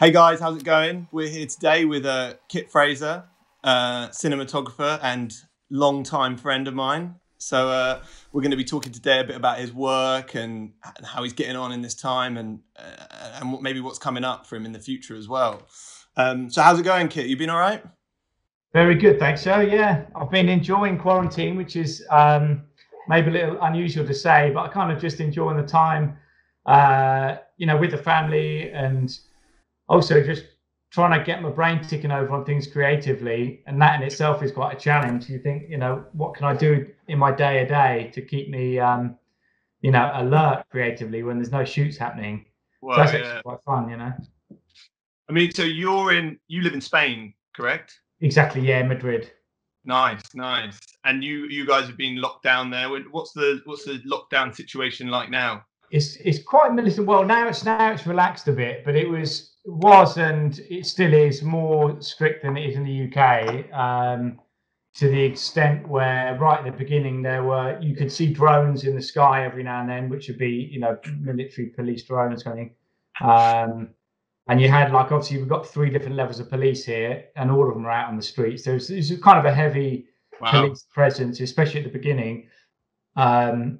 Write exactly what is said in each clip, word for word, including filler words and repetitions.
Hey guys, how's it going? We're here today with uh, Kit Fraser, uh, cinematographer and long-time friend of mine. So uh, we're going to be talking today a bit about his work and how he's getting on in this time, and uh, and maybe what's coming up for him in the future as well. Um, so how's it going, Kit? You been all right? Very good, thanks. So yeah, I've been enjoying quarantine, which is um, maybe a little unusual to say, but I kind of just enjoying the time, uh, you know, with the family and also just trying to get my brain ticking over on things creatively. And that in itself is quite a challenge. You think, you know, what can I do in my day to day to keep me, um, you know, alert creatively when there's no shoots happening? Well, so that's yeah. actually quite fun, you know. I mean, so you're in, you live in Spain, correct? Exactly. Yeah. Madrid. Nice. Nice. And you, you guys have been locked down there. What's the, what's the lockdown situation like now? It's, it's quite militant. Well, now it's, now it's relaxed a bit, but it was, was and it still is more strict than it is in the U K, um, to the extent where right at the beginning there were, you could see drones in the sky every now and then, which would be, you know, military police drones kind of thing. Um, and you had, like, obviously we've got three different levels of police here and all of them are out on the streets. There's kind of a heavy wow. police presence, especially at the beginning. Um,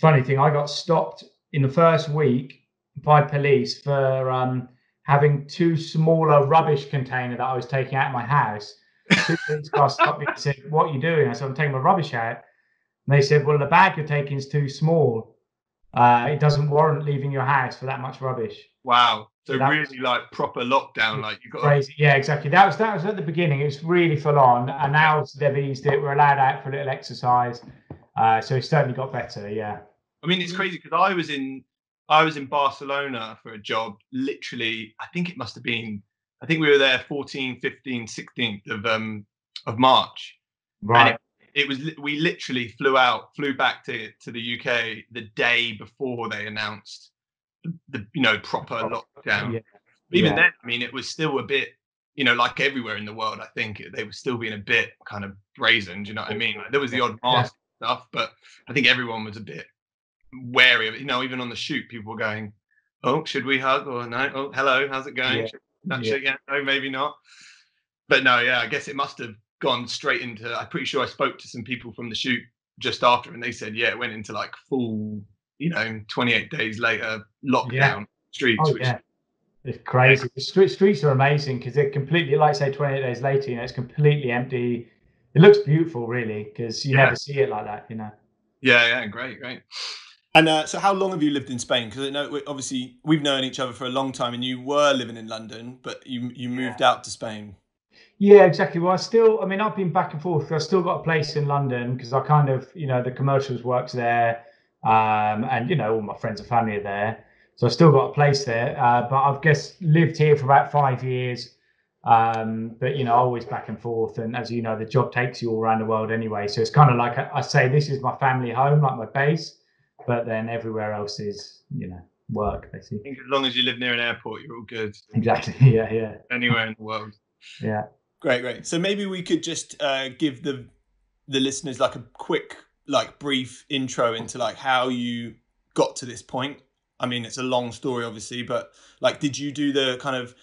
funny thing, I got stopped in the first week by police for, um, having two smaller rubbish container that I was taking out of my house. Two police cars stopped me and said, "What are you doing?" I said, "I'm taking my rubbish out." And they said, "Well, the bag you're taking is too small. Uh, it doesn't warrant leaving your house for that much rubbish." Wow. So, so really was, like, proper lockdown, like you got crazy. To... Yeah, exactly. That was that was at the beginning. It was really full on, and now they've eased it. We're allowed out for a little exercise, uh, so it's certainly got better. Yeah. I mean, it's crazy because I was in. I was in Barcelona for a job, literally, I think it must have been, I think we were there fourteenth, fifteenth, sixteenth of um of March. Right. And it, it was, we literally flew out, flew back to, to the U K the day before they announced the, the you know, proper lockdown. Yeah. Even yeah. then, I mean, it was still a bit, you know, like everywhere in the world, I think they were still being a bit kind of brazen, do you know what I mean? Like, there was the odd mask yeah. stuff, but I think everyone was a bit wary of it, you know. Even on the shoot, people were going, "Oh, should we hug or no? Oh, hello, how's it going? Yeah. Not sure, yeah, no, maybe not." But no, yeah, I guess it must have gone straight into. I'm pretty sure I spoke to some people from the shoot just after, and they said, "Yeah, it went into like full, you know, twenty-eight days later lockdown yeah. streets." Oh, which, yeah, it's crazy. The street, streets are amazing because they're completely, like, say, twenty-eight days later, you know, it's completely empty. It looks beautiful, really, because you yeah. never see it like that, you know. Yeah, yeah, great, great. And uh, so how long have you lived in Spain? Because I know, obviously, we've known each other for a long time and you were living in London, but you you moved yeah. out to Spain. Yeah, exactly. Well, I still, I mean, I've been back and forth. I've still got a place in London because I kind of, you know, the commercials works there, um, and, you know, all my friends and family are there. So I've still got a place there, uh, but I've guess lived here for about five years. Um, but, you know, always back and forth. And as you know, the job takes you all around the world anyway. So it's kind of like I, I say, this is my family home, like my base. But then everywhere else is, you know, work, basically. I think as long as you live near an airport, you're all good. Exactly, yeah, yeah. Anywhere in the world. Yeah. Great, great. So maybe we could just uh, give the the listeners like a quick, like brief intro into like how you got to this point. I mean, it's a long story, obviously, but like, did you do the kind of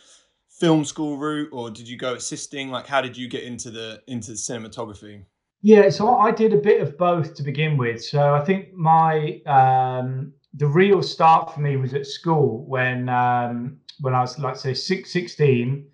film school route or did you go assisting? Like, how did you get into the into the cinematography? Yeah, so I did a bit of both to begin with. So I think my um, the real start for me was at school when um, when I was, like, say, six, sixteen.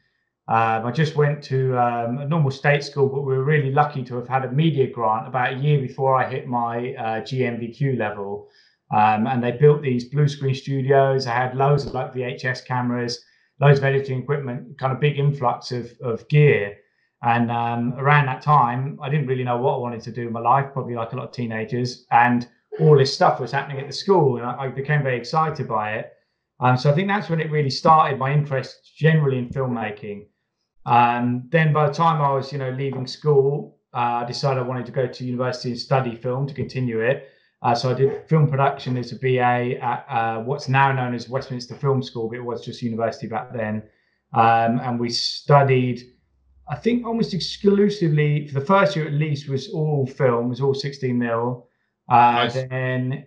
Um, I just went to um, a normal state school, but we were really lucky to have had a media grant about a year before I hit my uh, G M V Q level. Um, and they built these blue screen studios. I had loads of, like, V H S cameras, loads of editing equipment, kind of big influx of of gear. And um, around that time, I didn't really know what I wanted to do in my life, probably like a lot of teenagers. And all this stuff was happening at the school, and I, I became very excited by it. Um, so I think that's when it really started, my interest generally in filmmaking. Um, then by the time I was, you know, leaving school, uh, I decided I wanted to go to university and study film to continue it. Uh, so I did film production as a B A at uh, what's now known as Westminster Film School, but it was just university back then. Um, and we studied... I think almost exclusively for the first year, at least, was all film, was all sixteen mil. Uh, nice. Then,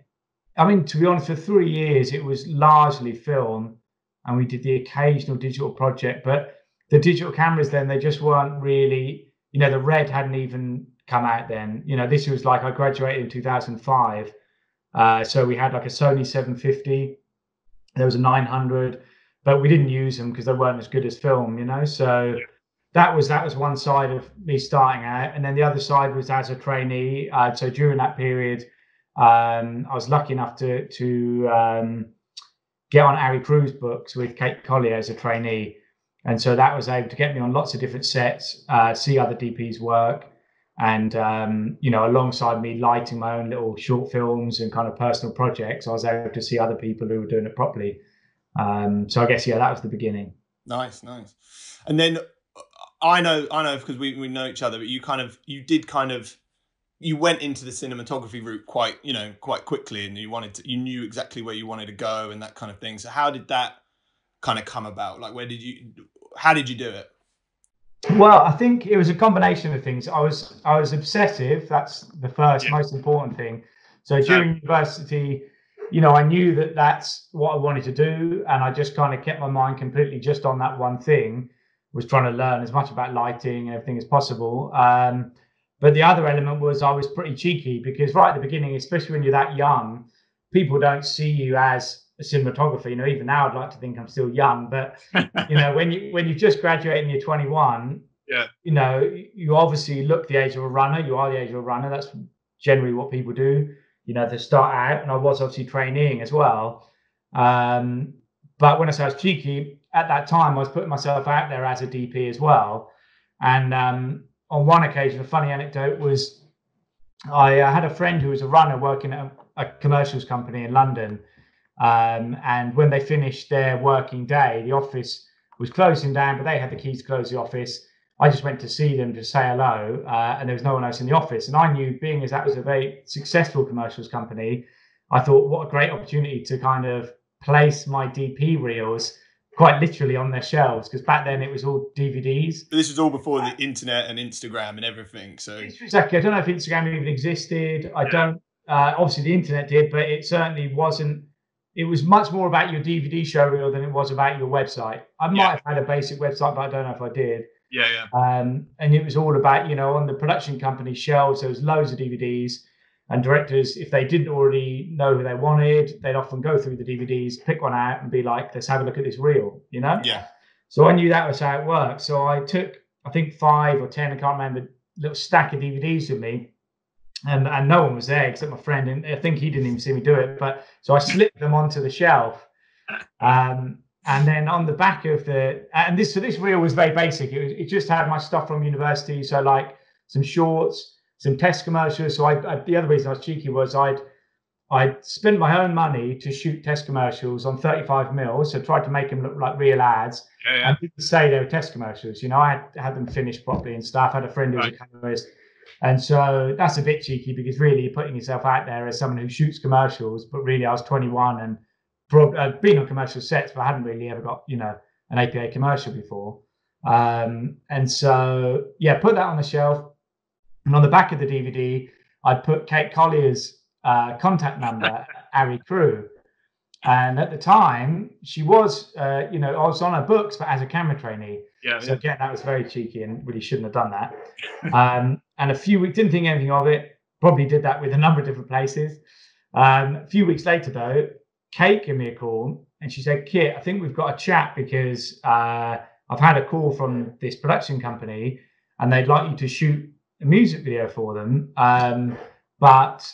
I mean, to be honest, for three years, it was largely film. and we did the occasional digital project. But the digital cameras then, they just weren't really, you know, the Red hadn't even come out then. You know, this was like, I graduated in two thousand five. Uh, so we had like a Sony seven fifty. There was a nine hundred, but we didn't use them because they weren't as good as film, you know. So yeah. that was that was one side of me starting out. And then the other side was as a trainee. Uh, so during that period, um, I was lucky enough to, to um, get on Harry Crew's books with Kate Collier as a trainee. And so that was able to get me on lots of different sets, uh, see other D Ps work. And, um, you know, alongside me lighting my own little short films and kind of personal projects, I was able to see other people who were doing it properly. Um, so I guess, yeah, that was the beginning. Nice, nice. And then I know, I know, because we, we know each other, but you kind of, you did kind of, you went into the cinematography route quite, you know, quite quickly, and you wanted to, you knew exactly where you wanted to go and that kind of thing. So how did that kind of come about? Like, where did you, how did you do it? Well, I think it was a combination of things. I was I was obsessive. That's the first yeah. most important thing. So during university, you know, I knew that that's what I wanted to do. And I just kind of kept my mind completely just on that one thing, was trying to learn as much about lighting and everything as possible. Um, but the other element was I was pretty cheeky, because right at the beginning, especially when you're that young, people don't see you as cinematographer. You know, even now I'd like to think I'm still young, but you know, when you when you just graduate and you're twenty-one, yeah, you know, you obviously look the age of a runner. You are the age of a runner. That's generally what people do, you know, to start out. And I was obviously training as well. Um, but when I say I was cheeky, at that time I was putting myself out there as a D P as well. And um, on one occasion, a funny anecdote was I uh, had a friend who was a runner working at a, a commercials company in London. Um, and when they finished their working day, the office was closing down, but they had the keys to close the office. I just went to see them to say hello, uh, and there was no one else in the office. And I knew, being as that was a very successful commercials company, I thought, what a great opportunity to kind of place my D P reels quite literally on their shelves, because back then it was all D V Ds. But this was all before the internet and Instagram and everything. So exactly, I don't know if Instagram even existed. I don't. Uh, obviously, the internet did, but it certainly wasn't. It was much more about your D V D showreel than it was about your website. I might yeah. have had a basic website, but I don't know if I did. Yeah, yeah. Um, and it was all about, you know, on the production company shelves, there was loads of D V Ds, and directors, if they didn't already know who they wanted, they'd often go through the D V Ds, pick one out and be like, let's have a look at this reel, you know? Yeah. So I knew that was how it worked. So I took, I think, five or ten, I can't remember, little stack of D V Ds with me. And, and no one was there except my friend, and I think he didn't even see me do it. But so I slipped them onto the shelf, um, and then on the back of the and this so this reel was very basic. It, was, it just had my stuff from university, so like some shorts, some test commercials. So I, I the other reason I was cheeky was I'd I'd spent my own money to shoot test commercials on thirty-five mil, so tried to make them look like real ads, yeah, yeah. and didn't say they were test commercials. You know, I had, had them finished properly and stuff. I had a friend who was right. a colorist. And so that's a bit cheeky, because really you're putting yourself out there as someone who shoots commercials, but really I was twenty-one and bro- I'd been on commercial sets, but I hadn't really ever got, you know, an A P A commercial before. Um, and so, yeah, put that on the shelf. And on the back of the D V D, I'd put Kate Collier's uh, contact number, Harry Crew. And at the time, she was, uh, you know, I was on her books, but as a camera trainee. Yeah, so again, that was very cheeky and really shouldn't have done that. Um, and a few weeks, didn't think anything of it. Probably did that with a number of different places. Um, a few weeks later, though, Kate gave me a call and she said, Kit, I think we've got a chat, because uh, I've had a call from this production company and they'd like you to shoot a music video for them. Um, but,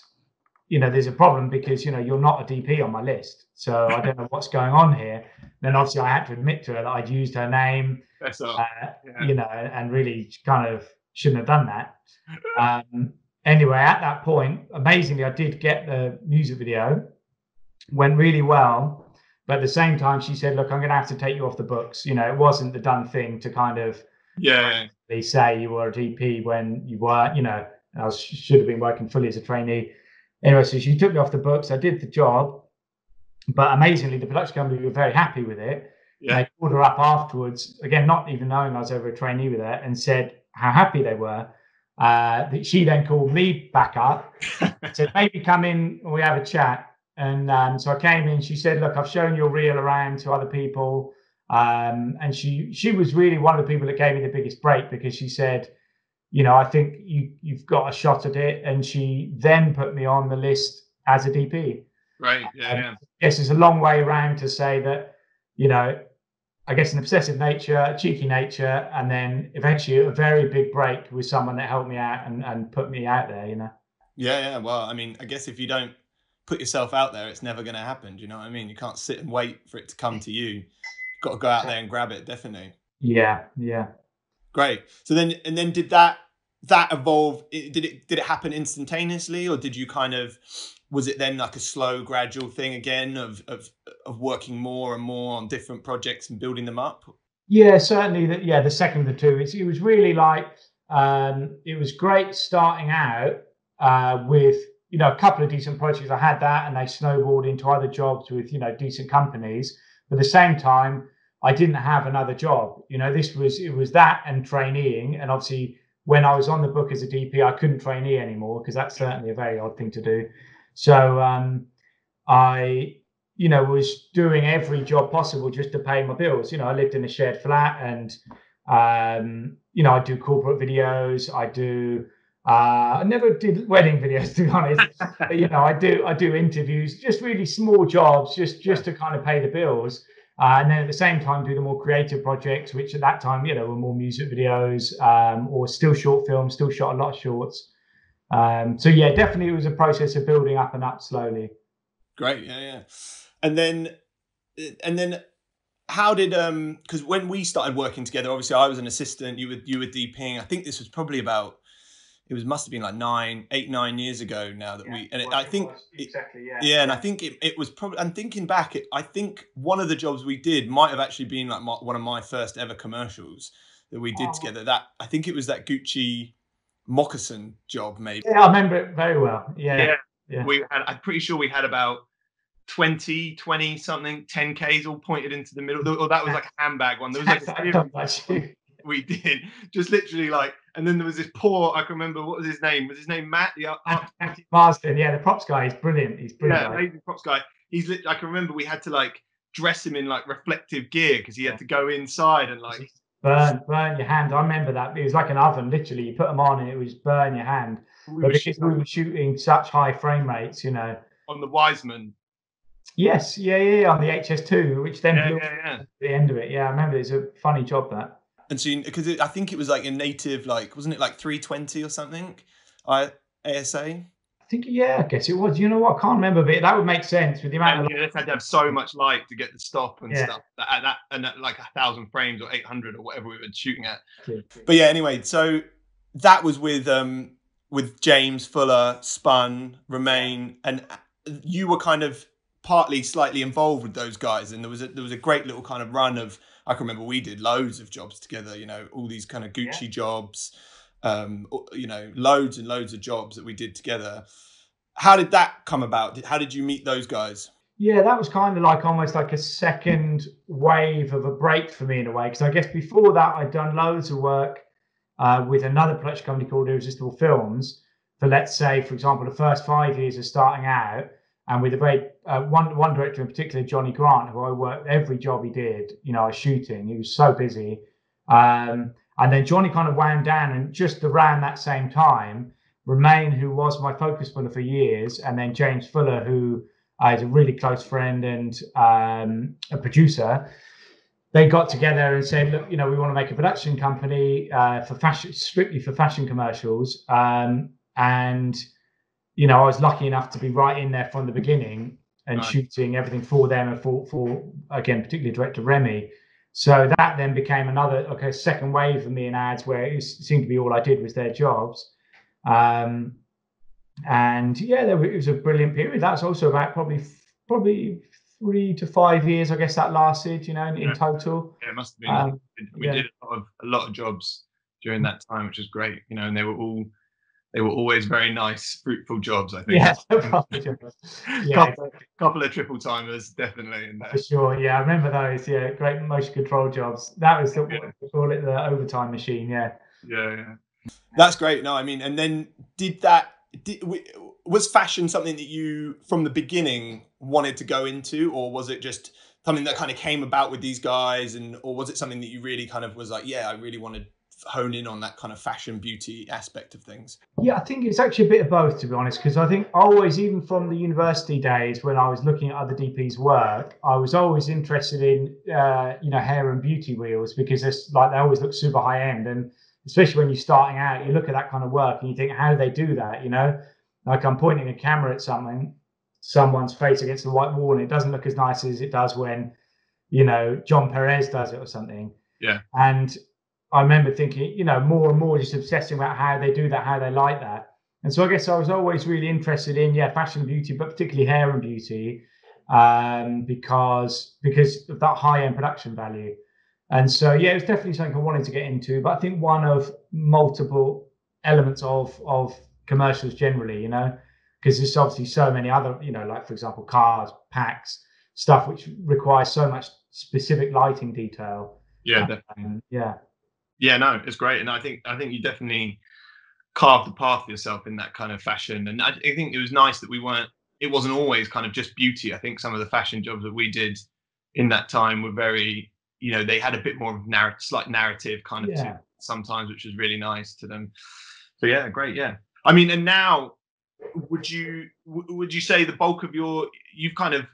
you know, there's a problem, because, you know, you're not a D P on my list. So I don't know what's going on here. Then obviously I had to admit to her that I'd used her name, That's all. Uh, yeah. you know, and really kind of shouldn't have done that. Um, anyway, at that point, amazingly, I did get the music video, went really well. But at the same time, she said, look, I'm going to have to take you off the books. You know, it wasn't the done thing to kind of yeah, yeah. say you were a D P when you weren't, you know, I was, should have been working fully as a trainee. Anyway, so she took me off the books. I did the job. But amazingly, the production company were very happy with it. Yeah. They called her up afterwards, again, not even knowing I was over a trainee with her, and said how happy they were. Uh, that she then called me back up, said, maybe come in and we have a chat. And um, so I came in, she said, look, I've shown your reel around to other people. Um, and she she was really one of the people that gave me the biggest break, because she said, you know, I think you, you've got a shot at it. And she then put me on the list as a D P. Right. Yeah. Um, yeah. Yes, it's a long way around to say that, you know, I guess an obsessive nature, a cheeky nature, and then eventually a very big break with someone that helped me out and, and put me out there, you know? Yeah, yeah. Well, I mean, I guess if you don't put yourself out there, it's never going to happen. Do you know what I mean? You can't sit and wait for it to come to you. You've got to go out there and grab it, definitely. Yeah, yeah. Great. So then, and then did that, that evolve? Did it, did it happen instantaneously, or did you kind of, was it then like a slow gradual thing again of, of of working more and more on different projects and building them up? Yeah, certainly. That yeah, the second of the two. It's, it was really like, um, it was great starting out uh, with, you know, a couple of decent projects. I had that, and they snowballed into other jobs with, you know, decent companies. But at the same time, I didn't have another job. You know, this was, it was that and traineeing. And obviously when I was on the book as a D P, I couldn't trainee anymore, because that's certainly a very odd thing to do. So um, I, you know, was doing every job possible just to pay my bills. You know, I lived in a shared flat, and, um, you know, I do corporate videos. I do, uh, I never did wedding videos, to be honest. But, you know, I do, I do interviews, just really small jobs, just, just to kind of pay the bills. Uh, and then at the same time, do the more creative projects, which at that time, you know, were more music videos, um, or still short films, still shot a lot of shorts. Um, so yeah, definitely it was a process of building up and up slowly. Great. Yeah. Yeah. And then, and then how did, um, cause when we started working together, obviously I was an assistant, you were, you were DPing. I think this was probably about, it was, must've been like nine, eight, nine years ago now that yeah, we, and it, I think, was, exactly, yeah. It, yeah. And I think it, it was probably, I'm thinking back, it, I think one of the jobs we did might've actually been like my, one of my first ever commercials that we did oh. together. That, I think it was that Gucci moccasin job, maybe. Yeah, I remember it very well. Yeah, yeah. yeah. We had, I'm pretty sure we had about twenty, twenty something, ten Ks all pointed into the middle. Or that was like a handbag one. There was like a series we did, just literally like, and then there was this poor, I can remember, what was his name? Was his name Matt? The art Marsden, yeah, the props guy. He's brilliant. He's brilliant. Yeah, amazing props guy. He's, I can remember we had to like dress him in like reflective gear because he had to go inside and like, Burn, burn your hand. I remember that. It was like an oven, literally. You put them on and it was burn your hand. We but were, shooting, we were shooting such high frame rates, you know. On the Wiseman. Yes, yeah, yeah, on the H S two, which then yeah, blew yeah, yeah. At the end of it. Yeah, I remember. It's a funny job, that. And so, because I think it was like a native, like, wasn't it like three twenty or something? I, A S A? I think, yeah, I guess it was. You know what? I can't remember, but that would make sense with the amount and, of... Yeah, they had to have so much light to get the stop and yeah. stuff. That, that, and that, like a thousand frames or eight hundred or whatever we were shooting at. True, true. But yeah, anyway, so that was with um with James Fuller, Spun, Romain, and you were kind of partly slightly involved with those guys. And there was a, there was a great little kind of run of, I can remember we did loads of jobs together, you know, all these kind of Gucci yeah. jobs, um you know, loads and loads of jobs that we did together. How did that come about? How did you meet those guys? Yeah, that was kind of like almost like a second wave of a break for me in a way, because I guess before that I'd done loads of work uh with another production company called Irresistible Films for, let's say, for example, the first five years of starting out, and with a very uh, one one director in particular, Johnny Grant, who I worked every job he did, you know, I was shooting, he was so busy. um And then Johnny kind of wound down, and just around that same time, Romain, who was my focus puller for years, and then James Fuller, who uh, is a really close friend and um, a producer, they got together and said, look, you know, we want to make a production company uh, for fashion, strictly for fashion commercials. Um, and, you know, I was lucky enough to be right in there from the beginning and right. shooting everything for them and for, for again, particularly director Remy. So that then became another okay second wave for me in ads, where it seemed to be all I did was their jobs. Um, and yeah, there, it was a brilliant period. That's also about probably probably three to five years, I guess, that lasted, you know, in, yeah. in total. Yeah, it must have been. Um, we yeah. did a lot, of, a lot of jobs during that time, which was great, you know, and they were all, they were always very nice, fruitful jobs, I think. Yeah, yeah. couple, couple of triple timers, definitely. In there. For sure, yeah, I remember those. Yeah, great motion control jobs. That was the, yeah. what we call it, the overtime machine. Yeah. yeah, yeah, that's great. No, I mean, and then did that? Did, was fashion something that you, from the beginning, wanted to go into, or was it just something that kind of came about with these guys, and or was it something that you really kind of was like, yeah, I really want to hone in on that kind of fashion beauty aspect of things? Yeah, I think it's actually a bit of both, to be honest, because I think always, even from the university days when I was looking at other D Ps' work, I was always interested in, uh, you know, hair and beauty wheels, because it's like they always look super high end. And especially when you're starting out, you look at that kind of work and you think, how do they do that? You know, like I'm pointing a camera at something, someone's face against the white wall, and it doesn't look as nice as it does when, you know, John Perez does it or something. Yeah. And I remember thinking, you know, more and more just obsessing about how they do that, how they like that. And so I guess I was always really interested in, yeah, fashion and beauty, but particularly hair and beauty, um, because because of that high-end production value. And so, yeah, it was definitely something I wanted to get into. But I think one of multiple elements of, of commercials generally, you know, because there's obviously so many other, you know, like, for example, cars, packs, stuff which requires so much specific lighting detail. Yeah, definitely. Um, yeah. Yeah, no, it's great. And I think I think you definitely carved the path for yourself in that kind of fashion. And I, I think it was nice that we weren't, it wasn't always kind of just beauty. I think some of the fashion jobs that we did in that time were very, you know, they had a bit more of narrative, slight narrative kind of, yeah, to sometimes, which was really nice to them. So yeah, great. Yeah. I mean, and now would you, would you say the bulk of your, you've kind of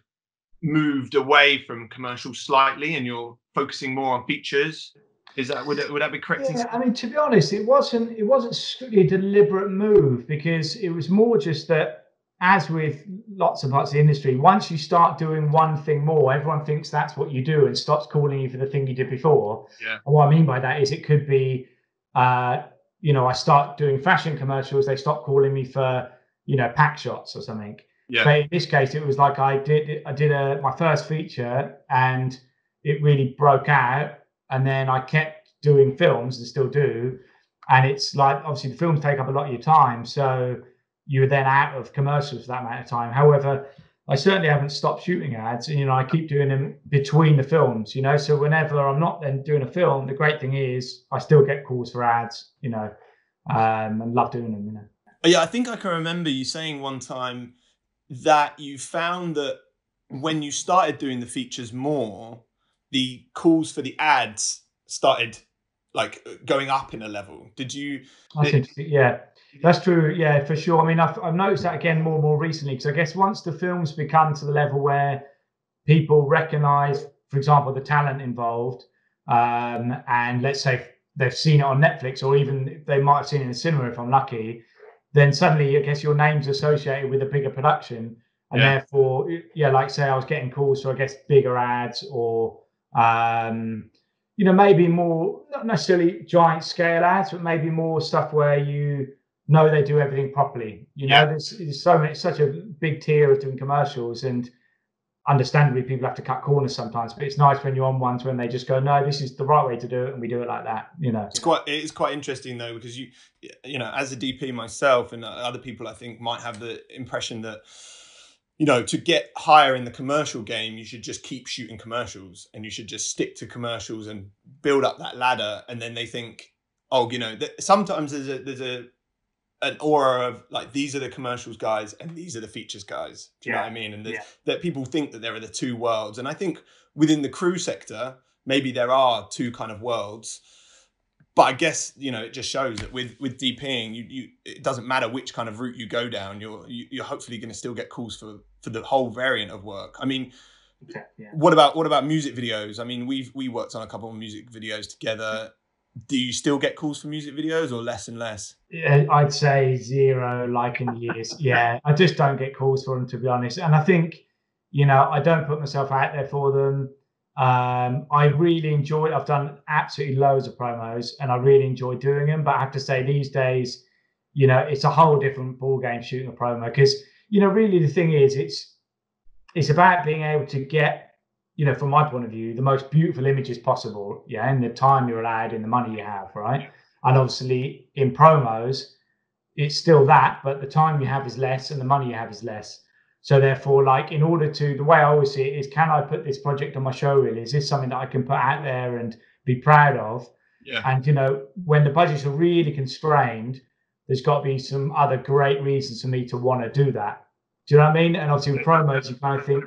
moved away from commercial slightly and you're focusing more on features? Is that, would that, would that be correct? Yeah, I mean, to be honest, it wasn't it wasn't strictly a deliberate move, because it was more just that, as with lots and lots of the industry, once you start doing one thing more, everyone thinks that's what you do and stops calling you for the thing you did before. Yeah. And what I mean by that is it could be, uh, you know, I start doing fashion commercials, they stop calling me for, you know, pack shots or something. Yeah. But in this case, it was like I did I did a, my first feature and it really broke out. And then I kept doing films and still do. And it's like, obviously, the films take up a lot of your time. So you're then out of commercials for that amount of time. However, I certainly haven't stopped shooting ads. And, you know, I keep doing them between the films, you know. So whenever I'm not then doing a film, the great thing is I still get calls for ads, you know, um, and love doing them, you know. Yeah, I think I can remember you saying one time that you found that when you started doing the features more, the calls for the ads started like going up in a level. Did you? That's did, yeah, that's true. Yeah, for sure. I mean, I've, I've noticed that again more and more recently, because I guess once the films become to the level where people recognize, for example, the talent involved, um, and let's say they've seen it on Netflix, or even they might have seen it in the cinema if I'm lucky, then suddenly I guess your name's associated with a bigger production. And yeah, therefore, yeah, like say I was getting calls for, I guess, bigger ads, or um you know, maybe more, not necessarily giant scale ads, but maybe more stuff where you know they do everything properly, you know. Yeah. there's, there's so many, such a big tier of doing commercials, and understandably people have to cut corners sometimes, but it's nice when you're on ones when they just go, no, this is the right way to do it and we do it like that, you know. It's quite it's quite interesting though, because you you know, as a D P myself, and other people I think might have the impression that, you know, to get higher in the commercial game, you should just keep shooting commercials and you should just stick to commercials and build up that ladder. And then they think, oh, you know, th- sometimes there's a there's a an aura of like, these are the commercials guys and these are the features guys. Do you yeah. know what I mean? And yeah. that people think that there are the two worlds. And I think within the crew sector, maybe there are two kind of worlds. But I guess, you know, it just shows that with with DPing, you you it doesn't matter which kind of route you go down. You're you, you're hopefully going to still get calls for for the whole variant of work. I mean, yeah. what about what about music videos? I mean, we've we worked on a couple of music videos together. Do you still get calls for music videos, or less and less? Yeah, I'd say zero, like in years. Yeah, I just don't get calls for them, to be honest. And I think, you know, I don't put myself out there for them. Um, I really enjoy it. I've done absolutely loads of promos and I really enjoy doing them. But I have to say these days, you know, it's a whole different ball game shooting a promo, because, you know, really the thing is, it's, it's about being able to get, you know, from my point of view, the most beautiful images possible. Yeah. In the time you're allowed, in the money you have. Right. And obviously in promos, it's still that, but the time you have is less and the money you have is less. So therefore, like, in order to, the way I always see it is, can I put this project on my show reel? Is this something that I can put out there and be proud of? Yeah. And, you know, when the budgets are really constrained, there's got to be some other great reasons for me to want to do that. Do you know what I mean? And obviously with promos, you kind of think,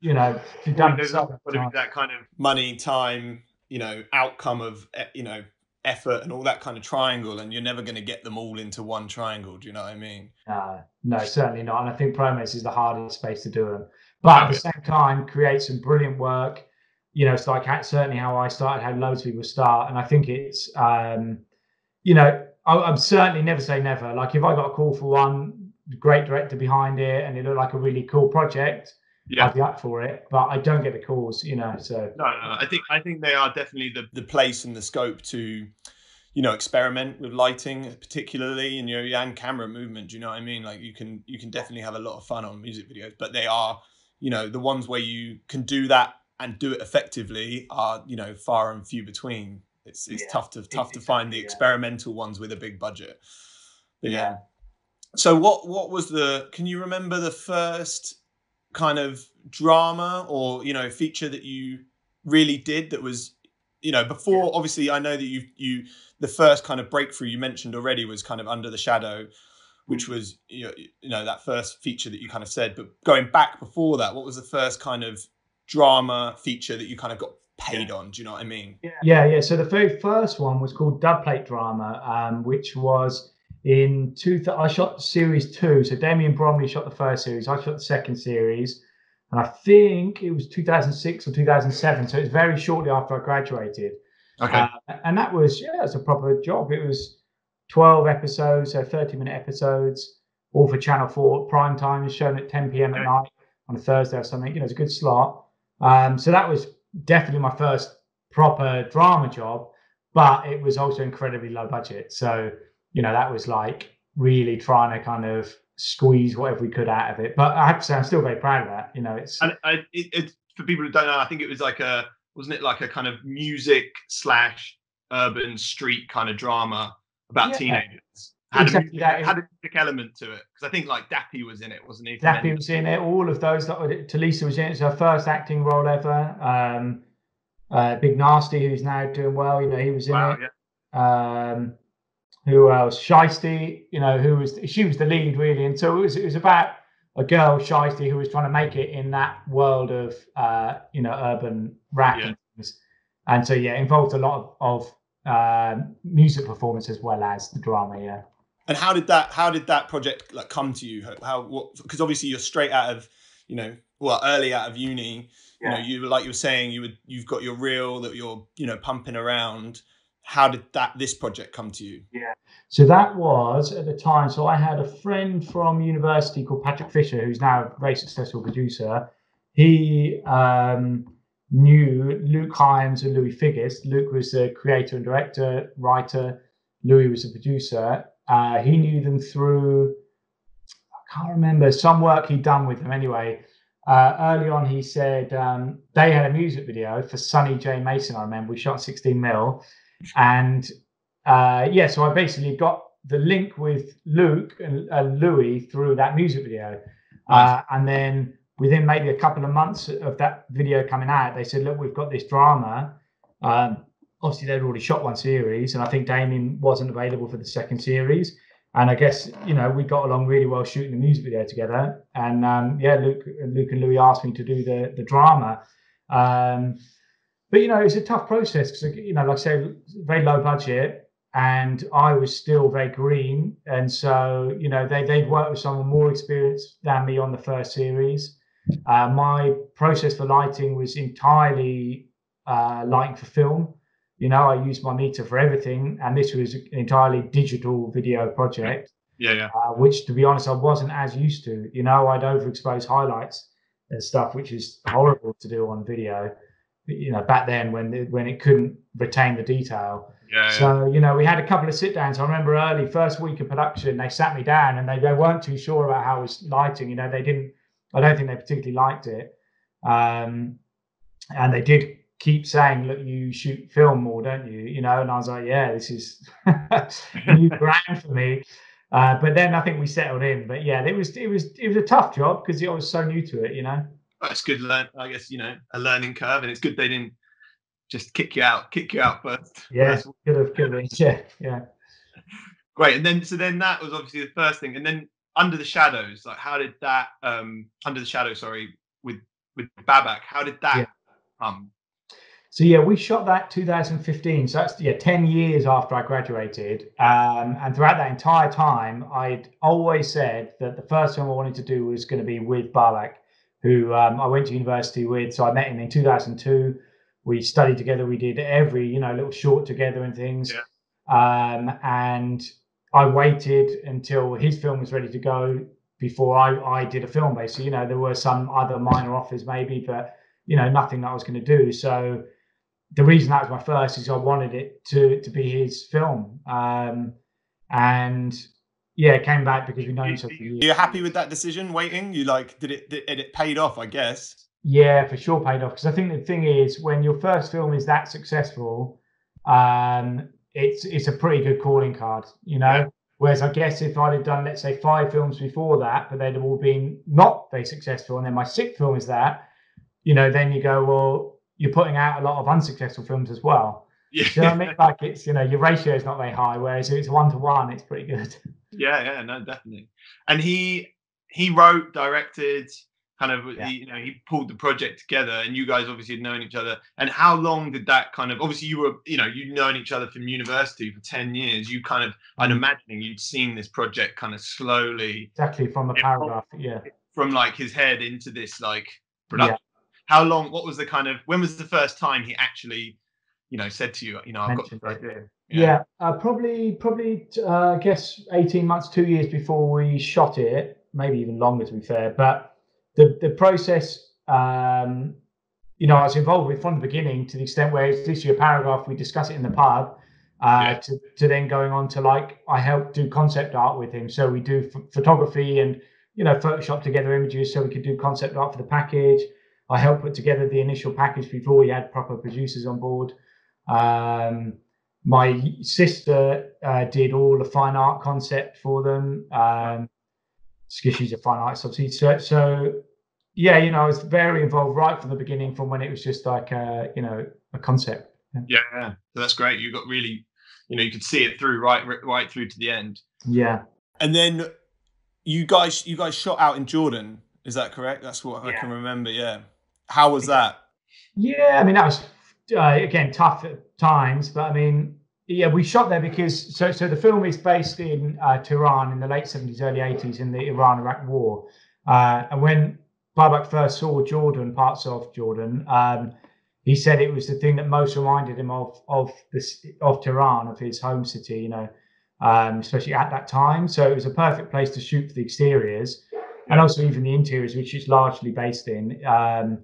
you know, you've done something. That kind of money, time, you know, outcome of, you know, effort and all that kind of triangle, and you're never going to get them all into one triangle. Do you know what I mean? Uh, no, certainly not. And I think promos is the hardest space to do them. But at the same time, create some brilliant work. You know, it's like certainly how I started, how loads of people start. And I think it's, um, you know, I, I'm certainly never say never. Like if I got a call for one, great director behind it, and it looked like a really cool project, yeah, I'd be up for it, but I don't get the calls, you know. So no, no, I think I think they are definitely the the place and the scope to, you know, experiment with lighting, particularly, and you know, and camera movement. Do you know what I mean? Like you can you can definitely have a lot of fun on music videos, but they are, you know, the ones where you can do that and do it effectively are, you know, far and few between. It's it's yeah, tough to tough to find the experimental yeah. ones with a big budget. But, yeah. yeah. So what what was the? Can you remember the first kind of drama or, you know, feature that you really did that was, you know, before, yeah. obviously I know that you, you, the first kind of breakthrough you mentioned already was kind of Under the Shadow, which was, you know, you know, that first feature that you kind of said, but going back before that, what was the first kind of drama feature that you kind of got paid yeah. on? Do you know what I mean? Yeah. Yeah. yeah. So the very first one was called Dubplate Drama, um, which was in two, th I shot series two. So Damien Bromley shot the first series. I shot the second series. And I think it was two thousand six or two thousand seven. So it's very shortly after I graduated. Okay. Uh, and that was, yeah, it's a proper job. It was twelve episodes, so thirty minute episodes, all for Channel four. Prime time is shown at ten p m okay. at night on a Thursday or something. You know, it's a good slot. Um, so that was definitely my first proper drama job, but it was also incredibly low budget. So, you know, that was like really trying to kind of squeeze whatever we could out of it. But I have to say, I'm still very proud of that. You know, it's and I, it, it, for people who don't know, I think it was like a, wasn't it like a kind of music slash urban street kind of drama about yeah. teenagers? Had, exactly a, that. had a music element to it. Because I think like Dappy was in it, wasn't he? Dappy was in it. All of those. That, Talisa was in it. It's her first acting role ever. Um, uh, Big Nasty, who's now doing well, you know, he was in wow, it. Yeah. Um, Who else? Shiesty, you know, who was she was the lead really, and so it was it was about a girl, Shiesty, who was trying to make it in that world of uh, you know, urban rap yeah. and things, and so yeah, involved a lot of, of uh, music performance as well as the drama. Yeah. And how did that how did that project like come to you? How what? Because obviously you're straight out of you know well early out of uni. Yeah. You know, you were like you were saying you would you've got your reel that you're you know pumping around. How did that this project come to you? Yeah. So that was at the time. So I had a friend from university called Patrick Fisher, who's now a very successful producer. He um, knew Luke Himes and Louis Figgis. Luke was the creator and director, writer. Louis was a producer. Uh, he knew them through, I can't remember, some work he'd done with them anyway. Uh, early on, he said um, they had a music video for Sunny J Mason, I remember. We shot sixteen mil. And uh yeah, so I basically got the link with Luke and uh, Louis through that music video. Uh and then within maybe a couple of months of that video coming out, they said, look, we've got this drama. Um obviously they'd already shot one series, and I think Damien wasn't available for the second series. And I guess, you know, we got along really well shooting the music video together. And um yeah, Luke Luke and Louis asked me to do the the drama. Um But, you know, it's a tough process because, you know, like I say, very low budget, and I was still very green. And so, you know, they, they'd worked with someone more experienced than me on the first series. Uh, my process for lighting was entirely uh, lighting for film. You know, I used my meter for everything, and this was an entirely digital video project. Yeah, yeah. Uh, which, to be honest, I wasn't as used to. You know, I'd overexpose highlights and stuff, which is horrible to do on video. You know, back then when it, when it couldn't retain the detail. Yeah, so, you know, we had a couple of sit downs. I remember early first week of production, they sat me down and they, they weren't too sure about how it was lighting. You know, they didn't, I don't think they particularly liked it. Um, and they did keep saying, look, you shoot film more, don't you? You know, and I was like, yeah, this is new ground for me. Uh, but then I think we settled in, but yeah, it was, it was, it was a tough job because I was so new to it, you know? It's good, learn. I guess, you know, a learning curve, and it's good they didn't just kick you out, kick you out first. Yeah, could have, could have, yeah, yeah. Great. And then, so then that was obviously the first thing. And then Under the Shadows, like how did that, um, Under the Shadow, sorry, with, with Babak, how did that yeah. come? So, yeah, we shot that two thousand fifteen. So that's, yeah, ten years after I graduated. Um, and throughout that entire time, I'd always said that the first film I wanted to do was going to be with Babak, who um, I went to university with. So I met him in two thousand two. We studied together. We did every, you know, little short together and things. Yeah. Um, and I waited until his film was ready to go before I, I did a film, basically. You know, there were some other minor offers maybe, but, you know, nothing that I was going to do. So the reason that was my first is I wanted it to to be his film. Um, and yeah, it came back because we know each other for years. You're happy with that decision, waiting? You like, did it, did it paid off, I guess? Yeah, for sure paid off. Because I think the thing is, when your first film is that successful, um, it's it's a pretty good calling card, you know? Yeah. Whereas I guess if I'd have done, let's say, five films before that, but they'd have all been not very successful, and then my sixth film is that, you know, then you go, well, you're putting out a lot of unsuccessful films as well. Yeah. Do you know what I mean? Like it's, you know, your ratio is not very high, whereas if it's one to one, it's pretty good. Yeah, yeah, no, definitely. And he he wrote, directed, kind of, yeah. he, you know, he pulled the project together, and you guys obviously had known each other. And how long did that kind of, obviously you were, you know, you'd known each other from university for ten years. You kind of, I'm imagining you'd seen this project kind of slowly. Exactly, from a paragraph, from, yeah. From like his head into this like production. Yeah. How long, what was the kind of, when was the first time he actually, you know, said to you, you know, I've got this idea? Yeah, yeah uh, probably, probably, uh, I guess, eighteen months, two years before we shot it, maybe even longer to be fair. But the, the process, um, you know, I was involved with from the beginning to the extent where it's literally a paragraph, we discuss it in the pub, uh, yeah. to, to then going on to like, I helped do concept art with him. So we do ph photography and, you know, Photoshop together images so we could do concept art for the package. I helped put together the initial package before we had proper producers on board. Um, my sister uh, did all the fine art concept for them. Um, she's a fine artist, obviously. So, so, yeah, you know, I was very involved right from the beginning, from when it was just like, a, you know, a concept. Yeah, yeah. So that's great. You got really, you know, you could see it through right, right through to the end. Yeah. And then you guys, you guys shot out in Jordan. Is that correct? That's what yeah. I can remember. Yeah. How was that? Yeah, I mean, that was, uh, again, tough at times. But, I mean, yeah, we shot there because, so so the film is based in uh, Tehran in the late seventies, early eighties in the Iran-Iraq War. Uh, and when Babak first saw Jordan, parts of Jordan, um, he said it was the thing that most reminded him of of, this, of Tehran, of his home city, you know, um, especially at that time. So it was a perfect place to shoot for the exteriors. And also even the interiors, which it's largely based in, um,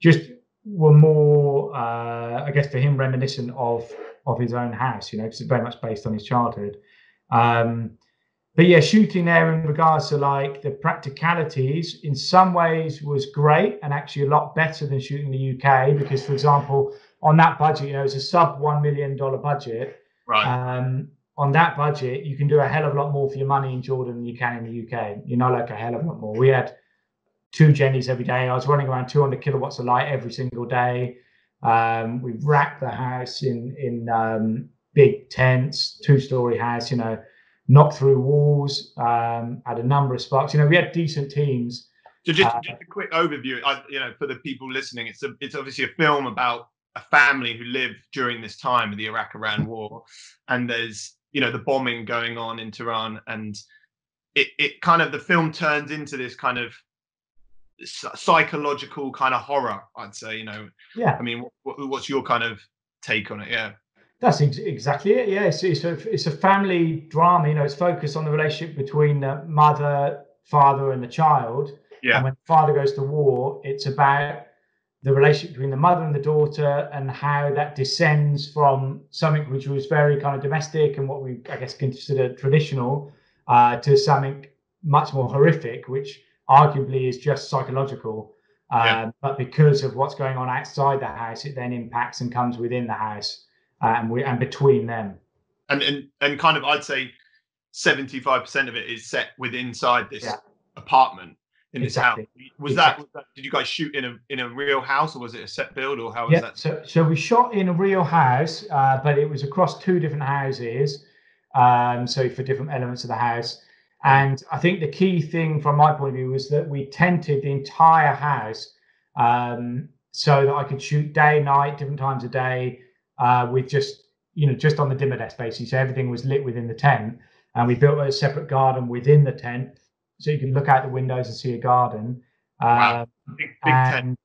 just were more, uh, I guess, for him, reminiscent of of his own house, you know, because it's very much based on his childhood. Um, but, yeah, shooting there in regards to, like, the practicalities in some ways was great and actually a lot better than shooting in the U K because, for example, on that budget, you know, it's a sub one million dollar budget. Right. Um, on that budget, you can do a hell of a lot more for your money in Jordan than you can in the U K. You know, like a hell of a lot more. We had two jennies every day. I was running around two hundred kilowatts of light every single day. Um, we wrapped the house in in um, big tents, two-story house, you know, knocked through walls, um, had a number of sparks. You know, we had decent teams. So just, uh, just a quick overview, I, you know, for the people listening, it's, a, it's obviously a film about a family who lived during this time of the Iraq-Iran war. And there's, you know, the bombing going on in Tehran, and it, it kind of, the film turns into this kind of psychological kind of horror, I'd say, you know. Yeah. I mean, what, what's your kind of take on it? Yeah. That's ex exactly it. Yeah. It's, it's, a, it's a family drama, you know, it's focused on the relationship between the mother, father and the child. Yeah. And when the father goes to war, it's about the relationship between the mother and the daughter and how that descends from something which was very kind of domestic and what we, I guess, consider traditional uh, to something much more horrific, which arguably is just psychological. Um, yeah. But because of what's going on outside the house, it then impacts and comes within the house uh, and, we, and between them. And, and, and kind of, I'd say seventy-five percent of it is set within inside this yeah. apartment. In this exactly. house. Was, exactly. that, was that? Did you guys shoot in a in a real house, or was it a set build, or how was yeah, that? So, so we shot in a real house, uh, but it was across two different houses, um, so for different elements of the house. And I think the key thing from my point of view was that we tented the entire house um, so that I could shoot day, night, different times of day uh, with just, you know, just on the dimmer desk, basically. So everything was lit within the tent. And we built a separate garden within the tent so you can look out the windows and see a garden. Um, wow, big, big tent.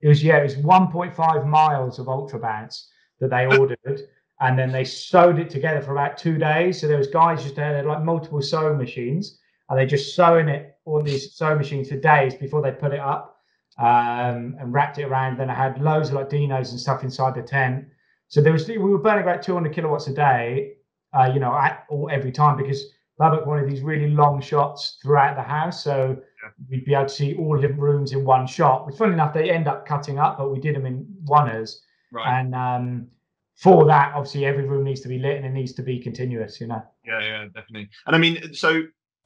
It was, yeah, it was one point five miles of Ultra Bounce that they ordered. And then they sewed it together for about two days. So there was guys just there, they had like multiple sewing machines, and they just sewing it on these sewing machines for days before they put it up um, and wrapped it around. Then I had loads of like dinos and stuff inside the tent. So there was we were burning about two hundred kilowatts a day, uh, you know, at or every time, because Babak wanted these really long shots throughout the house. So yeah. we'd be able to see all different rooms in one shot. Which, funny enough, they end up cutting up, but we did them in oneers. Right. And um, for that, obviously, every room needs to be lit and it needs to be continuous, you know. Yeah, yeah, definitely. And I mean, so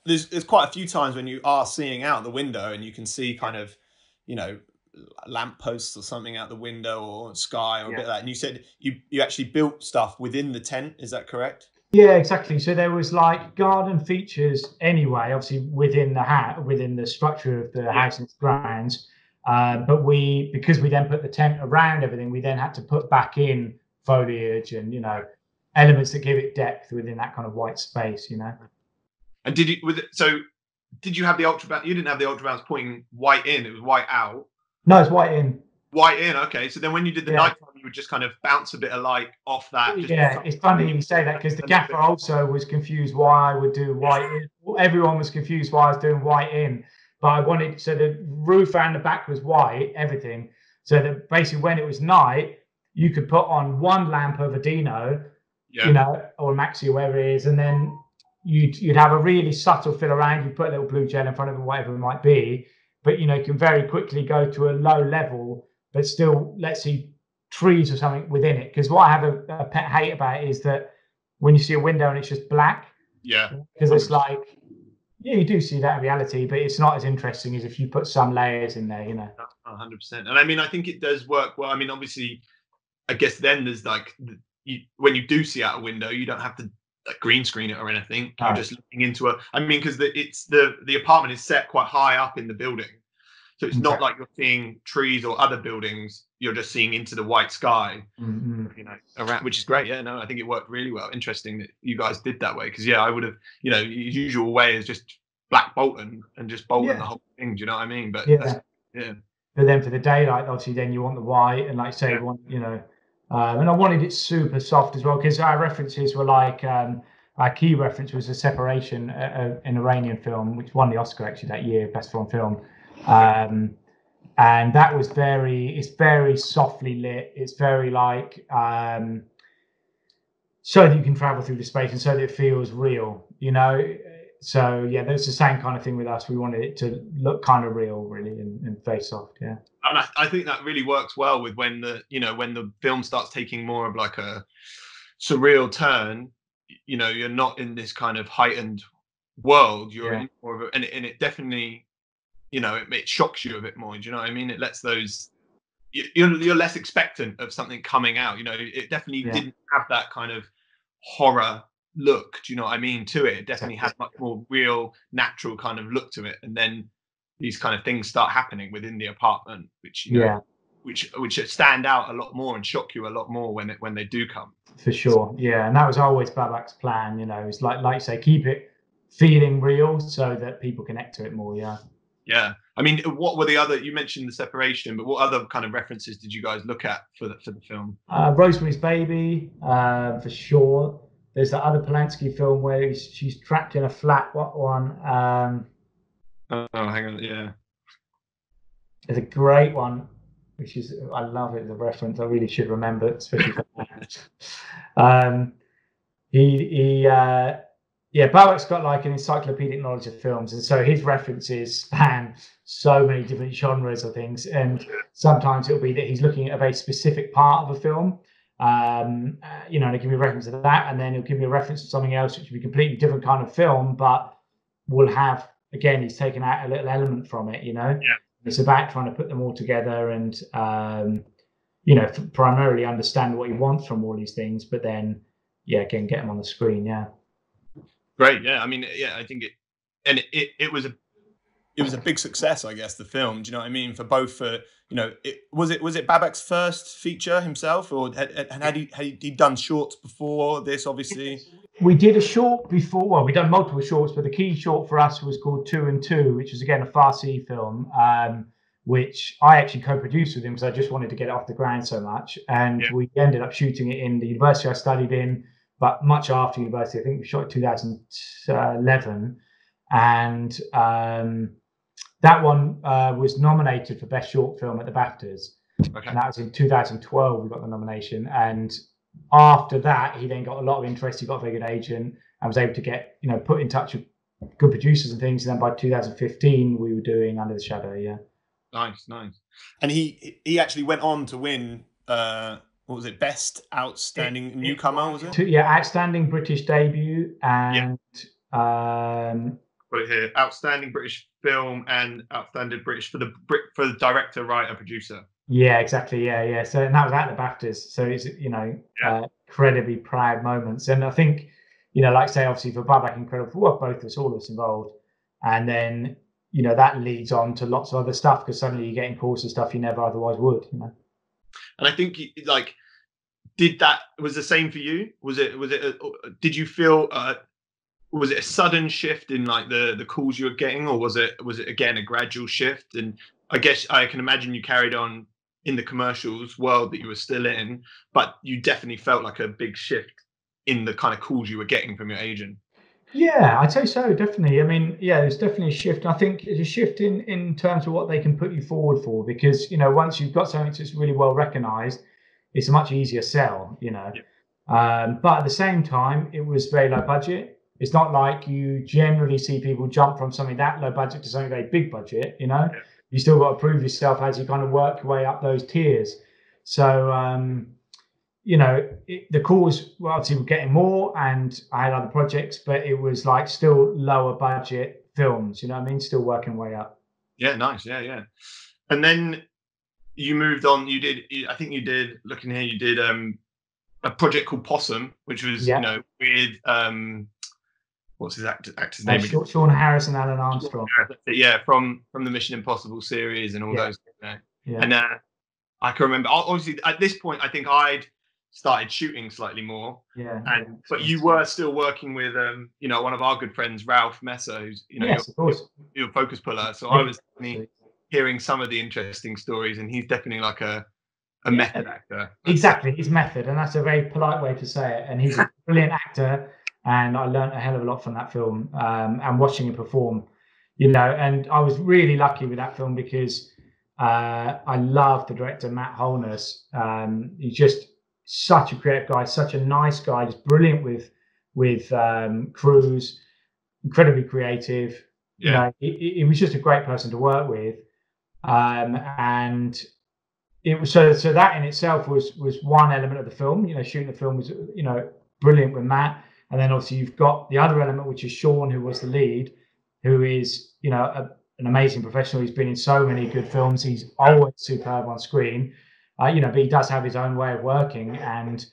there's there's quite a few times when you are seeing out the window and you can see kind of, you know, lampposts or something out the window or sky or yeah. a bit of that. And you said you, you actually built stuff within the tent. Is that correct? Yeah, exactly. So there was like garden features anyway, obviously within the hat, within the structure of the yeah. house and grounds. Uh, but we, because we then put the tent around everything, we then had to put back in foliage and, you know, elements that give it depth within that kind of white space, you know. And did you, with it, so did you have the ultra bounce? You didn't have the ultra bounce pointing white in, it was white out. No, it's white in. White in, okay. So then when you did the yeah. night time, you would just kind of bounce a bit of light off that. Just yeah, it's funny you say that because the gaffer also was confused why I would do white in. Everyone was confused why I was doing white in. But I wanted, so the roof and the back was white, everything. So that basically when it was night, you could put on one lamp over Dino, yeah. you know, or Maxi, or wherever it is, and then you'd, you'd have a really subtle fill around. You put a little blue gel in front of it, whatever it might be. But, you know, you can very quickly go to a low level, but still, let's see, trees or something within it. Because what I have a, a pet hate about is that when you see a window and it's just black. Yeah. Because it's like, yeah, you do see that in reality, but it's not as interesting as if you put some layers in there, you know. one hundred percent. And I mean, I think it does work well. I mean, obviously, I guess then there's like, you, when you do see out a window, you don't have to like green screen it or anything. You're oh. just looking into a, I mean, because the, it's the, the apartment is set quite high up in the building. So it's okay. not like you're seeing trees or other buildings. You're just seeing into the white sky, mm-hmm. you know, around, which is great. Yeah, no, I think it worked really well. Interesting that you guys did that way. Because, yeah, I would have, you know, usual way is just black Bolton and just Bolton yeah. the whole thing. Do you know what I mean? But yeah. That's, yeah. But then for the daylight, obviously, then you want the white and like say, yeah. you want, you know, Um, and I wanted it super soft as well, because our references were like, um, our key reference was The Separation, uh, an Iranian film, which won the Oscar actually that year, Best Foreign Film. Um, and that was very, it's very softly lit. It's very like, um, so that you can travel through the space and so that it feels real, you know? So, yeah, that's the same kind of thing with us. We wanted it to look kind of real, really, and, and very soft, yeah. And I, I think that really works well with when the, you know, when the film starts taking more of like a surreal turn, you know, you're not in this kind of heightened world. You're yeah. in more of a, and, and it definitely, you know, it, it shocks you a bit more. Do you know what I mean? It lets those, you're, you're less expectant of something coming out. You know, it definitely yeah. didn't have that kind of horror look, do you know what I mean, to it. It definitely has much more real, natural kind of look to it. And then these kind of things start happening within the apartment, which you know, yeah. which which stand out a lot more and shock you a lot more when it when they do come. For sure, yeah. And that was always Babak's plan, you know. It's like like you say, keep it feeling real so that people connect to it more. Yeah. Yeah. I mean, what were the other? You mentioned The Separation, but what other kind of references did you guys look at for the for the film? Uh, Rosemary's Baby, uh, for sure. There's that other Polanski film where he's, she's trapped in a flat. What one? Um, oh, hang on. Yeah. There's a great one, which is, I love it, the reference. I really should remember it, especially for um, he, he uh, yeah, Babak's got like an encyclopedic knowledge of films. And so his references span so many different genres of things. And sometimes it'll be that he's looking at a very specific part of a film. Um, uh, you know, and it'll give me a reference to that, and then it'll give me a reference to something else, which will be a completely different kind of film, but will have, again, he's taken out a little element from it, you know? Yeah. It's about trying to put them all together and, um, you know, primarily understand what he wants from all these things, but then, yeah, again, get them on the screen, yeah. Great. Yeah. I mean, yeah, I think it, and it, it, it was a, it was a big success, I guess, the film. Do you know what I mean? For both, for, you know, it, was it was it Babak's first feature himself, or had, had, had, he, had he done shorts before this, obviously? We did a short before, well, we done multiple shorts, but the key short for us was called Two and Two, which was, again, a Farsi film, um, which I actually co-produced with him because I just wanted to get it off the ground so much. And yeah. we ended up shooting it in the university I studied in, but much after university. I think we shot it in two thousand eleven. And... Um, That one uh, was nominated for Best Short Film at the BAFTAs. Okay. And that was in two thousand twelve we got the nomination. And after that, he then got a lot of interest. He got a very good agent and was able to get, you know, put in touch with good producers and things. And then by two thousand fifteen, we were doing Under the Shadow, yeah. Nice, nice. And he he actually went on to win, uh, what was it, Best Outstanding it, Newcomer, it, was it? Two, yeah, Outstanding British Debut and... Yeah. Um, put it here, Outstanding British Film and Outstanding British for the for the director, writer, producer. Yeah, exactly. Yeah, yeah. So, and that was at the BAFTAs. So it's, you know, yeah. uh, incredibly proud moments. And I think, you know, like I say, obviously for Babak, incredible work, both of us, all of us involved. And then, you know, that leads on to lots of other stuff because suddenly you're getting calls and stuff you never otherwise would, you know. And I think, like, did that, was the same for you? Was it, was it, a, did you feel, uh, was it a sudden shift in like the the calls you were getting, or was it was it again a gradual shift? And I guess I can imagine you carried on in the commercials world that you were still in, but you definitely felt like a big shift in the kind of calls you were getting from your agent. Yeah, I'd say so, definitely. I mean, yeah, there's definitely a shift. I think it's a shift in in terms of what they can put you forward for, because, you know, once you've got something that's really well recognized, it's a much easier sell, you know. Yeah. Um, but at the same time, it was very low budget. It's not like you generally see people jump from something that low budget to something very big budget, you know. Yeah. You still got to prove yourself as you kind of work your way up those tiers. So, um, you know, it, the calls, well, obviously we're getting more and I had other projects, but it was like still lower budget films, you know what I mean? Still working way up. Yeah, nice. Yeah, yeah. And then you moved on. You did, I think you did, looking here, you did um, a project called Possum, which was, yeah. you know, weird... Um, what's his act, actor's name? Uh, Sean Harris and Alan Armstrong. Yeah, from from the Mission Impossible series and all yeah. those. You know? yeah. And uh, I can remember, obviously, at this point, I think I'd started shooting slightly more. Yeah. And yeah. But you were still working with, um, you know, one of our good friends, Ralph Messo's, you know, yes, your, of course. Your, your focus puller. So yeah. I was definitely hearing some of the interesting stories, and he's definitely like a, a yeah. method actor. Exactly, his method. And that's a very polite way to say it. And he's a brilliant actor. And I learned a hell of a lot from that film, um, and watching him perform, you know. And I was really lucky with that film because uh, I love the director, Matt Holness. Um, he's just such a creative guy, such a nice guy, just brilliant with with um, crews, incredibly creative. Yeah. You know, it, it was just a great person to work with. Um, and it was so, so that in itself was, was one element of the film. You know, shooting the film was, you know, brilliant with Matt. And then obviously you've got the other element, which is Sean, who was the lead, who is, you know, a, an amazing professional. He's been in so many good films. He's always superb on screen, uh, you know, but he does have his own way of working, and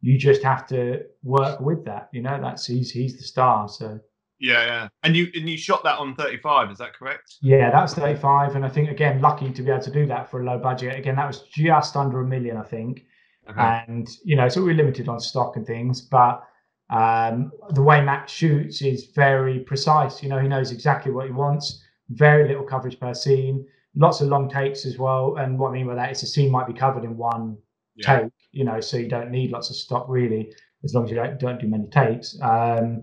you just have to work with that. You know, that's he's he's the star. So yeah, yeah. And you and you shot that on thirty-five, is that correct? Yeah, that was thirty-five, and I think again lucky to be able to do that for a low budget. Again, that was just under a million, I think, okay. And you know, so we were limited on stock and things, but. Um, the way Matt shoots is very precise. You know, he knows exactly what he wants. Very little coverage per scene. Lots of long takes as well. And what I mean by that is the scene might be covered in one yeah. take. You know, so you don't need lots of stock really, as long as you don't don't do many takes. Um,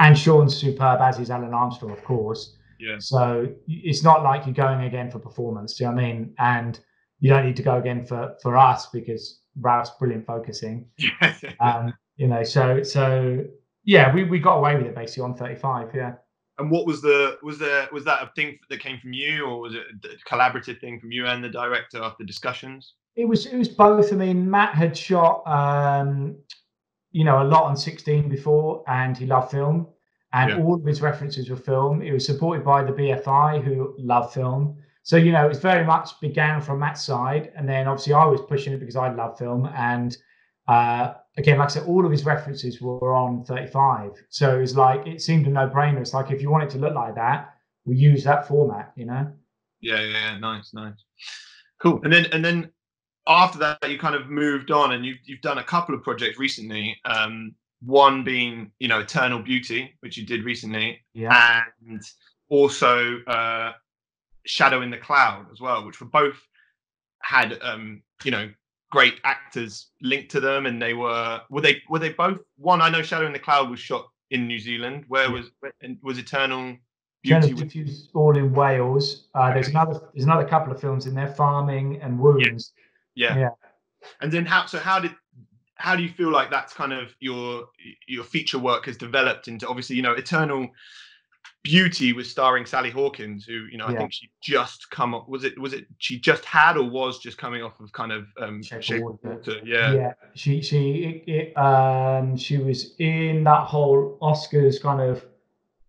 and Sean's superb, as is Alan Armstrong, of course. Yeah. So it's not like you're going again for performance. Do you know what I mean? And you don't need to go again for for us because Ralph's brilliant focusing. Yeah. Um, You know, so so yeah, we, we got away with it basically on thirty-five, yeah. And what was the was there was that a thing that came from you, or was it a collaborative thing from you and the director after discussions? It was it was both. I mean, Matt had shot um, you know, a lot on sixteen before, and he loved film, and yeah. all of his references were film. It was supported by the B F I, who love film. So you know, it was very much began from Matt's side, and then obviously I was pushing it because I love film, and. Uh, again, like I said, all of his references were on thirty-five. So it was like, it seemed a no-brainer. It's like, if you want it to look like that, we use that format, you know? Yeah, yeah, yeah. Nice, nice. Cool. And then, and then after that, you kind of moved on, and you've, you've done a couple of projects recently. Um, one being, you know, Eternal Beauty, which you did recently. Yeah. And also uh, Shadow in the Cloud as well, which were both had, um, you know, great actors linked to them, and they were were they were they both one? I know Shadow in the Cloud was shot in New Zealand. Where was was Eternal Beauty? Eternal Beauty was all in Wales. Uh, okay. There's another there's another couple of films in there, Farming and Wounds. Yeah. yeah, yeah. And then how? So how did how do you feel like that's kind of your your feature work has developed into? Obviously, you know, Eternal Beauty was starring Sally Hawkins, who, you know, yeah. I think she just come up, was it, was it, she just had or was just coming off of kind of, um, Shape of Water. Water. Yeah. Yeah. She, she, it, um, she was in that whole Oscars kind of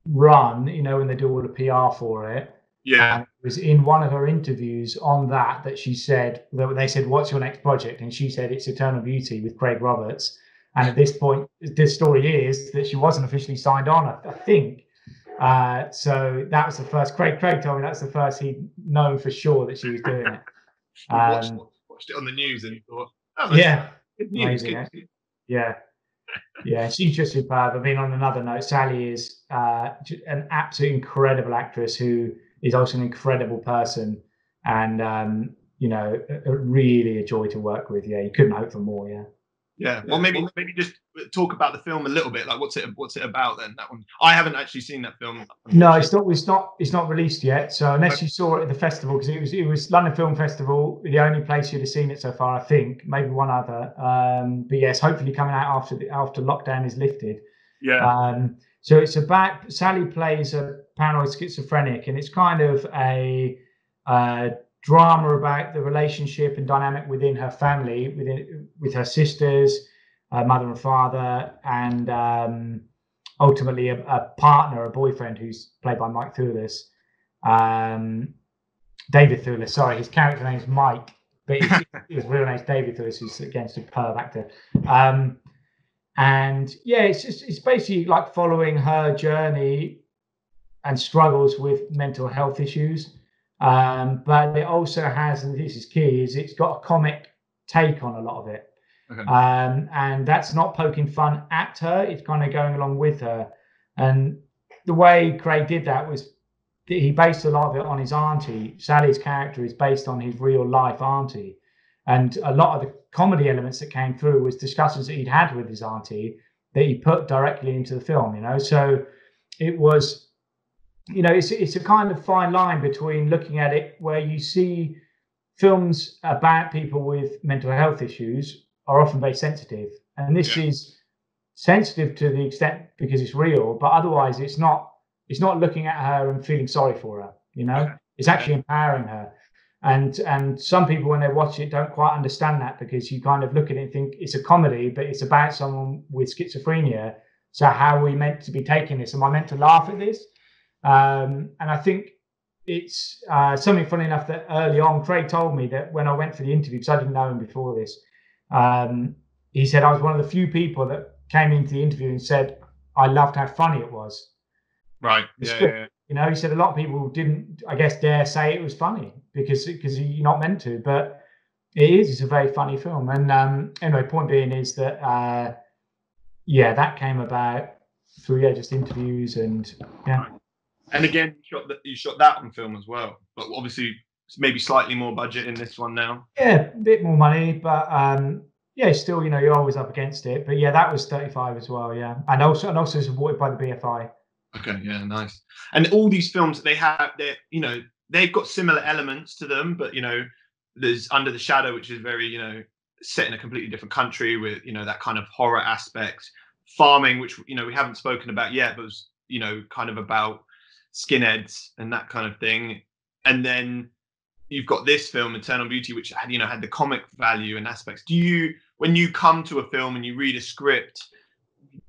run, you know, when they do all the P R for it. Yeah. And it was in one of her interviews on that, that she said, that they said, what's your next project? And she said, it's Eternal Beauty with Craig Roberts. And at this point, the story is that she wasn't officially signed on, I, I think. Uh, so that was the first. Craig Craig told me that's the first he'd known for sure that she was doing it. Um, watched, watched it on the news and thought, oh, yeah, good news, amazing, good news. yeah, yeah. She's just superb. I mean, on another note, Sally is uh, an absolute incredible actress who is also an incredible person, and um, you know, a, a really a joy to work with. Yeah, you couldn't hope for more. Yeah. Yeah, well, maybe maybe just talk about the film a little bit. Like, what's it what's it about then? That one, I haven't actually seen that film. No, it's not it's not it's not released yet. So unless you saw it at the festival, because it was it was London Film Festival, the only place you'd have seen it so far, I think, maybe one other. Um, but yes, hopefully coming out after the after lockdown is lifted. Yeah. Um, so it's about Sally plays a paranoid schizophrenic, and it's kind of a uh, drama about the relationship and dynamic within her family, within with her sisters, uh, mother and father, and um, ultimately a, a partner, a boyfriend who's played by Mike Thewlis. Um, David Thewlis, sorry, his character name is Mike, but his, his real name is David Thewlis, who's again a superb actor. Um, and yeah, it's just, it's basically like following her journey and struggles with mental health issues. Um, but it also has, and this is key, is it's got a comic take on a lot of it. Okay. Um, and that's not poking fun at her, it's kind of going along with her. And the way Craig did that was that he based a lot of it on his auntie. Sally's character is based on his real life auntie. And a lot of the comedy elements that came through was discussions that he'd had with his auntie that he put directly into the film, you know. So it was, you know, it's it's a kind of fine line between looking at it where you see films about people with mental health issues are often very sensitive. And this yeah. is sensitive to the extent because it's real, but otherwise it's not it's not looking at her and feeling sorry for her, you know? It's actually empowering her. And and some people when they watch it don't quite understand that, because you kind of look at it and think it's a comedy, but it's about someone with schizophrenia. So how are we meant to be taking this? Am I meant to laugh at this? Um, and I think it's uh, something funny enough that early on, Craig told me that when I went for the interview, because I didn't know him before this, um, he said I was one of the few people that came into the interview and said, I loved how funny it was. Right. Yeah, yeah. You know, he said a lot of people didn't, I guess, dare say it was funny because because you're not meant to, but it is. It's a very funny film. And um, anyway, point being is that, uh, yeah, that came about through, yeah, just interviews and, yeah. And again, you shot, the, you shot that on film as well, but obviously maybe slightly more budget in this one now. Yeah, a bit more money, but um, yeah, still, you know, you're always up against it. But yeah, that was thirty-five as well, yeah, and also and also supported by the B F I. Okay, yeah, nice. And all these films they have, they you know, they've got similar elements to them, but you know, there's Under the Shadow, which is very, you know, set in a completely different country with, you know, that kind of horror aspect. Farming, which, you know, we haven't spoken about yet, but was, you know, kind of about skinheads and that kind of thing. And then you've got this film, Eternal Beauty, which had, you know, had the comic value and aspects. Do you, when you come to a film and you read a script,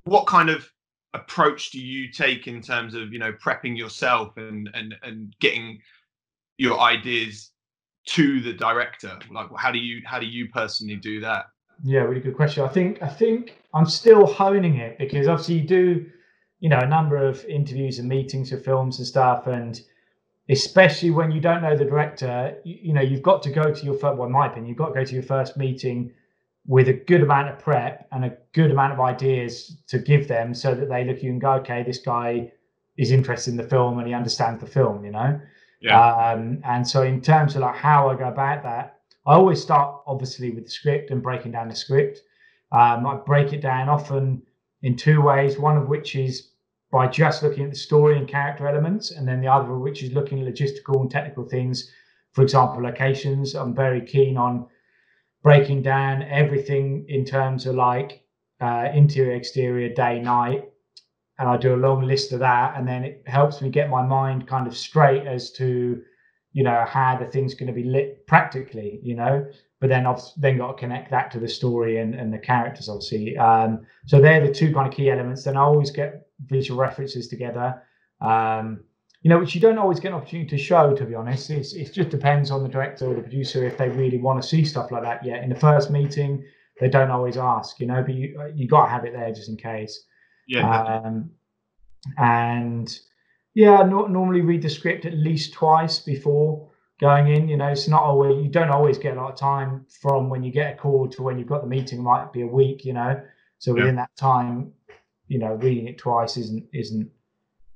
what kind of approach do you take in terms of, you know, prepping yourself and and and getting your ideas to the director? Like, how do you how do you personally do that? Yeah, really good question. I think I think I'm still honing it, because obviously you do, you know, a number of interviews and meetings for films and stuff, and especially when you don't know the director, you, you know, you've got to go to your first, well, in my opinion, you've got to go to your first meeting with a good amount of prep and a good amount of ideas to give them, so that they look at you and go, okay, this guy is interested in the film and he understands the film, you know? Yeah. Um, and so in terms of like how I go about that, I always start obviously with the script and breaking down the script. Um, I break it down often in two ways, one of which is by just looking at the story and character elements, and then the other of which is looking at logistical and technical things. For example, locations. I'm very keen on breaking down everything in terms of like uh, interior, exterior, day, night. And I do a long list of that. And then it helps me get my mind kind of straight as to, you know, how the thing's going to be lit practically, you know. But then I've then got to connect that to the story and, and the characters, obviously. Um, so they're the two kind of key elements. Then I always get visual references together, um, you know, which you don't always get an opportunity to show, to be honest. It's, it just depends on the director or the producer if they really want to see stuff like that yet. In the first meeting, they don't always ask, you know, but you you got to have it there just in case. Yeah. Um, and, yeah, I normally read the script at least twice before going in. You know, it's not always, you don't always get a lot of time from when you get a call to when you've got the meeting. It might be a week, you know. So within yeah. that time, you know, reading it twice isn't isn't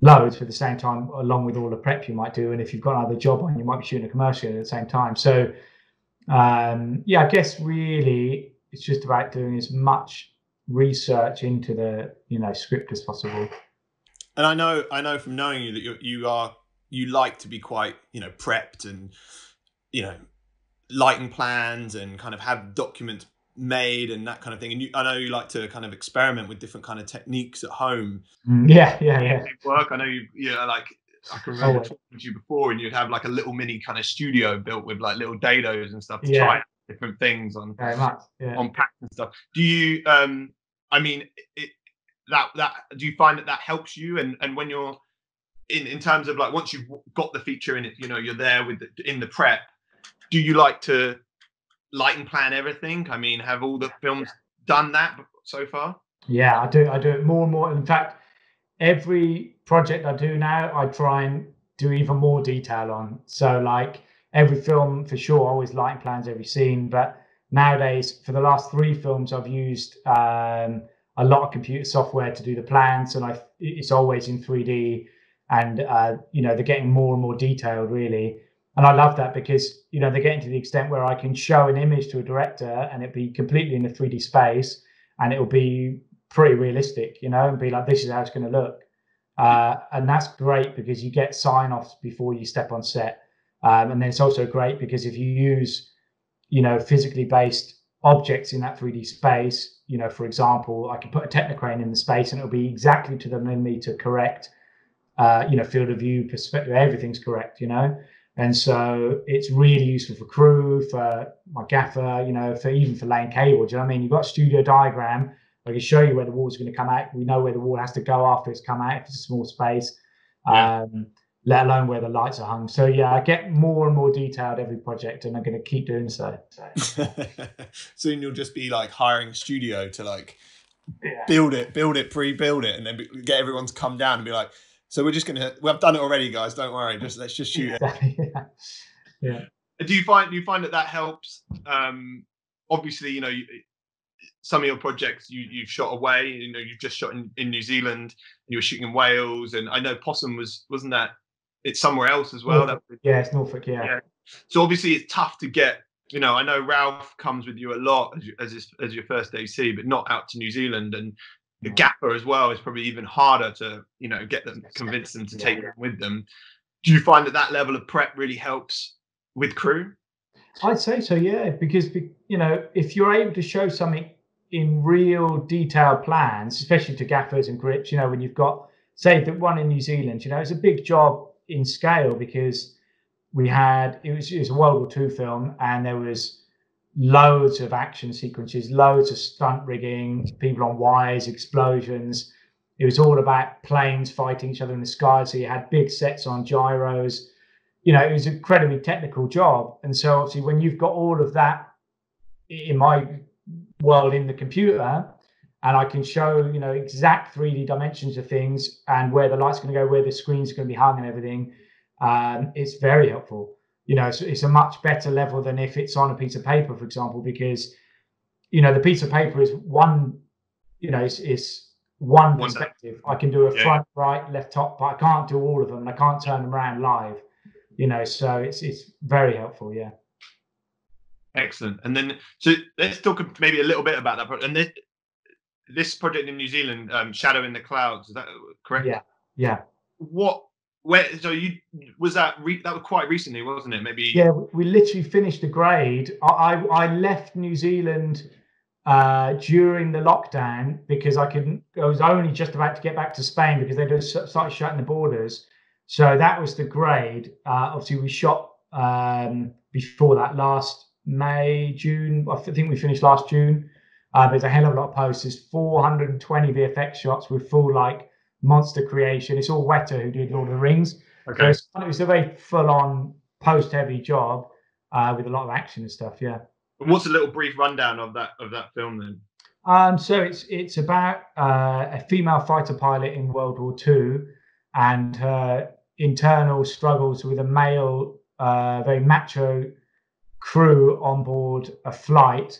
loads. But at the same time, along with all the prep you might do, and if you've got another job on, you might be shooting a commercial at the same time. So, um, yeah, I guess really it's just about doing as much research into the, you know, script as possible. And I know, I know from knowing you that you, you are, you like to be quite, you know, prepped and, you know, lighting plans and kind of have documents made and that kind of thing. And you, I know you like to kind of experiment with different kind of techniques at home. Yeah, yeah, yeah. Work. I know you, you know, like I can remember talking to you before, and you'd have like a little mini kind of studio built with like little dados and stuff to yeah. try different things on Very much, yeah. on packs and stuff. Do you? Um, I mean, it. That that do you find that that helps you? And and when you're in in terms of like once you've got the feature in it, you know, you're there with the, in the prep. Do you like to light and plan everything? I mean, have all the films done that so far? Yeah, I do. I do it more and more. In fact, every project I do now, I try and do even more detail on. So like every film for sure, I always light and plans every scene. But nowadays, for the last three films, I've used Um, a lot of computer software to do the plans, and I it's always in three D, and uh you know, they're getting more and more detailed really, and I love that, because you know, they're getting to the extent where I can show an image to a director and it'd be completely in a three D space, and it'll be pretty realistic, you know, and be like, this is how it's going to look, uh and that's great because you get sign-offs before you step on set, um, and then it's also great because if you use, you know, physically based objects in that three D space, you know, for example, I can put a technocrane in the space and it'll be exactly to the millimeter correct, uh, you know, field of view, perspective, everything's correct, you know. And so it's really useful for crew, for my gaffer, you know, for even for laying cable. Do you know what I mean? You've got a studio diagram. I can show you where the wall's going to come out. We know where the wall has to go after it's come out if it's a small space, yeah. um, let alone where the lights are hung. So, yeah, I get more and more detailed every project, and I'm going to keep doing so. so. Soon you'll just be, like, hiring a studio to, like, yeah. build it, build it, pre-build it, and then get everyone to come down and be like, so we're just going to – well, I've done it already, guys. Don't worry. Just Let's just shoot it. yeah. yeah. Do you find do you find that that helps? Um, obviously, you know, you, some of your projects you, you've shot away. You know, you've just shot in, in New Zealand. You were shooting in Wales, and I know Possum was – wasn't that – it's somewhere else as well. Norfolk. Yeah, it's Norfolk, yeah. yeah. So obviously it's tough to get, you know, I know Ralph comes with you a lot as, you, as, his, as your first A C, but not out to New Zealand. And the gaffer as well is probably even harder to, you know, get them, convince them to take yeah. them with them. Do you find that that level of prep really helps with crew? I'd say so, yeah, because, you know, if you're able to show something in real detailed plans, especially to gaffers and grips, you know, when you've got, say, the one in New Zealand, you know, it's a big job in scale, because we had it was, it was a World War Two film, and there was loads of action sequences, loads of stunt rigging, people on wires, explosions. It was all about planes fighting each other in the sky, so you had big sets on gyros. You know, it was an incredibly technical job. And so obviously when you've got all of that, in my world in the computer, and I can show, you know, exact three D dimensions of things and where the light's going to go, where the screen's going to be hung and everything. Um, it's very helpful. You know, it's, it's a much better level than if it's on a piece of paper, for example, because, you know, the piece of paper is one, you know, it's, it's one, one perspective. Down. I can do a yeah. front, right, left, top, but I can't do all of them. And I can't turn them around live, you know, so it's, it's very helpful. Yeah. Excellent. And then, so let's talk maybe a little bit about that project. And this, this project in New Zealand, um, Shadow in the Cloud, is that correct? Yeah. Yeah. What, where, so you, was that, re, that was quite recently, wasn't it? Maybe. Yeah. We literally finished the grade. I, I, I left New Zealand uh, during the lockdown because I couldn't, I was only just about to get back to Spain because they just started shutting the borders. So that was the grade. Uh, obviously we shot um, before that last May, June, I think we finished last June. Uh, there's a hell of a lot of posts. There's four hundred twenty V F X shots with full, like, monster creation. It's all Weta who did Lord of the Rings. Okay. So it's, it was a very full-on, post-heavy job uh, with a lot of action and stuff, yeah. What's a little brief rundown of that of that film, then? Um, so it's it's about uh, a female fighter pilot in World War Two and her internal struggles with a male, uh, very macho crew on board a flight.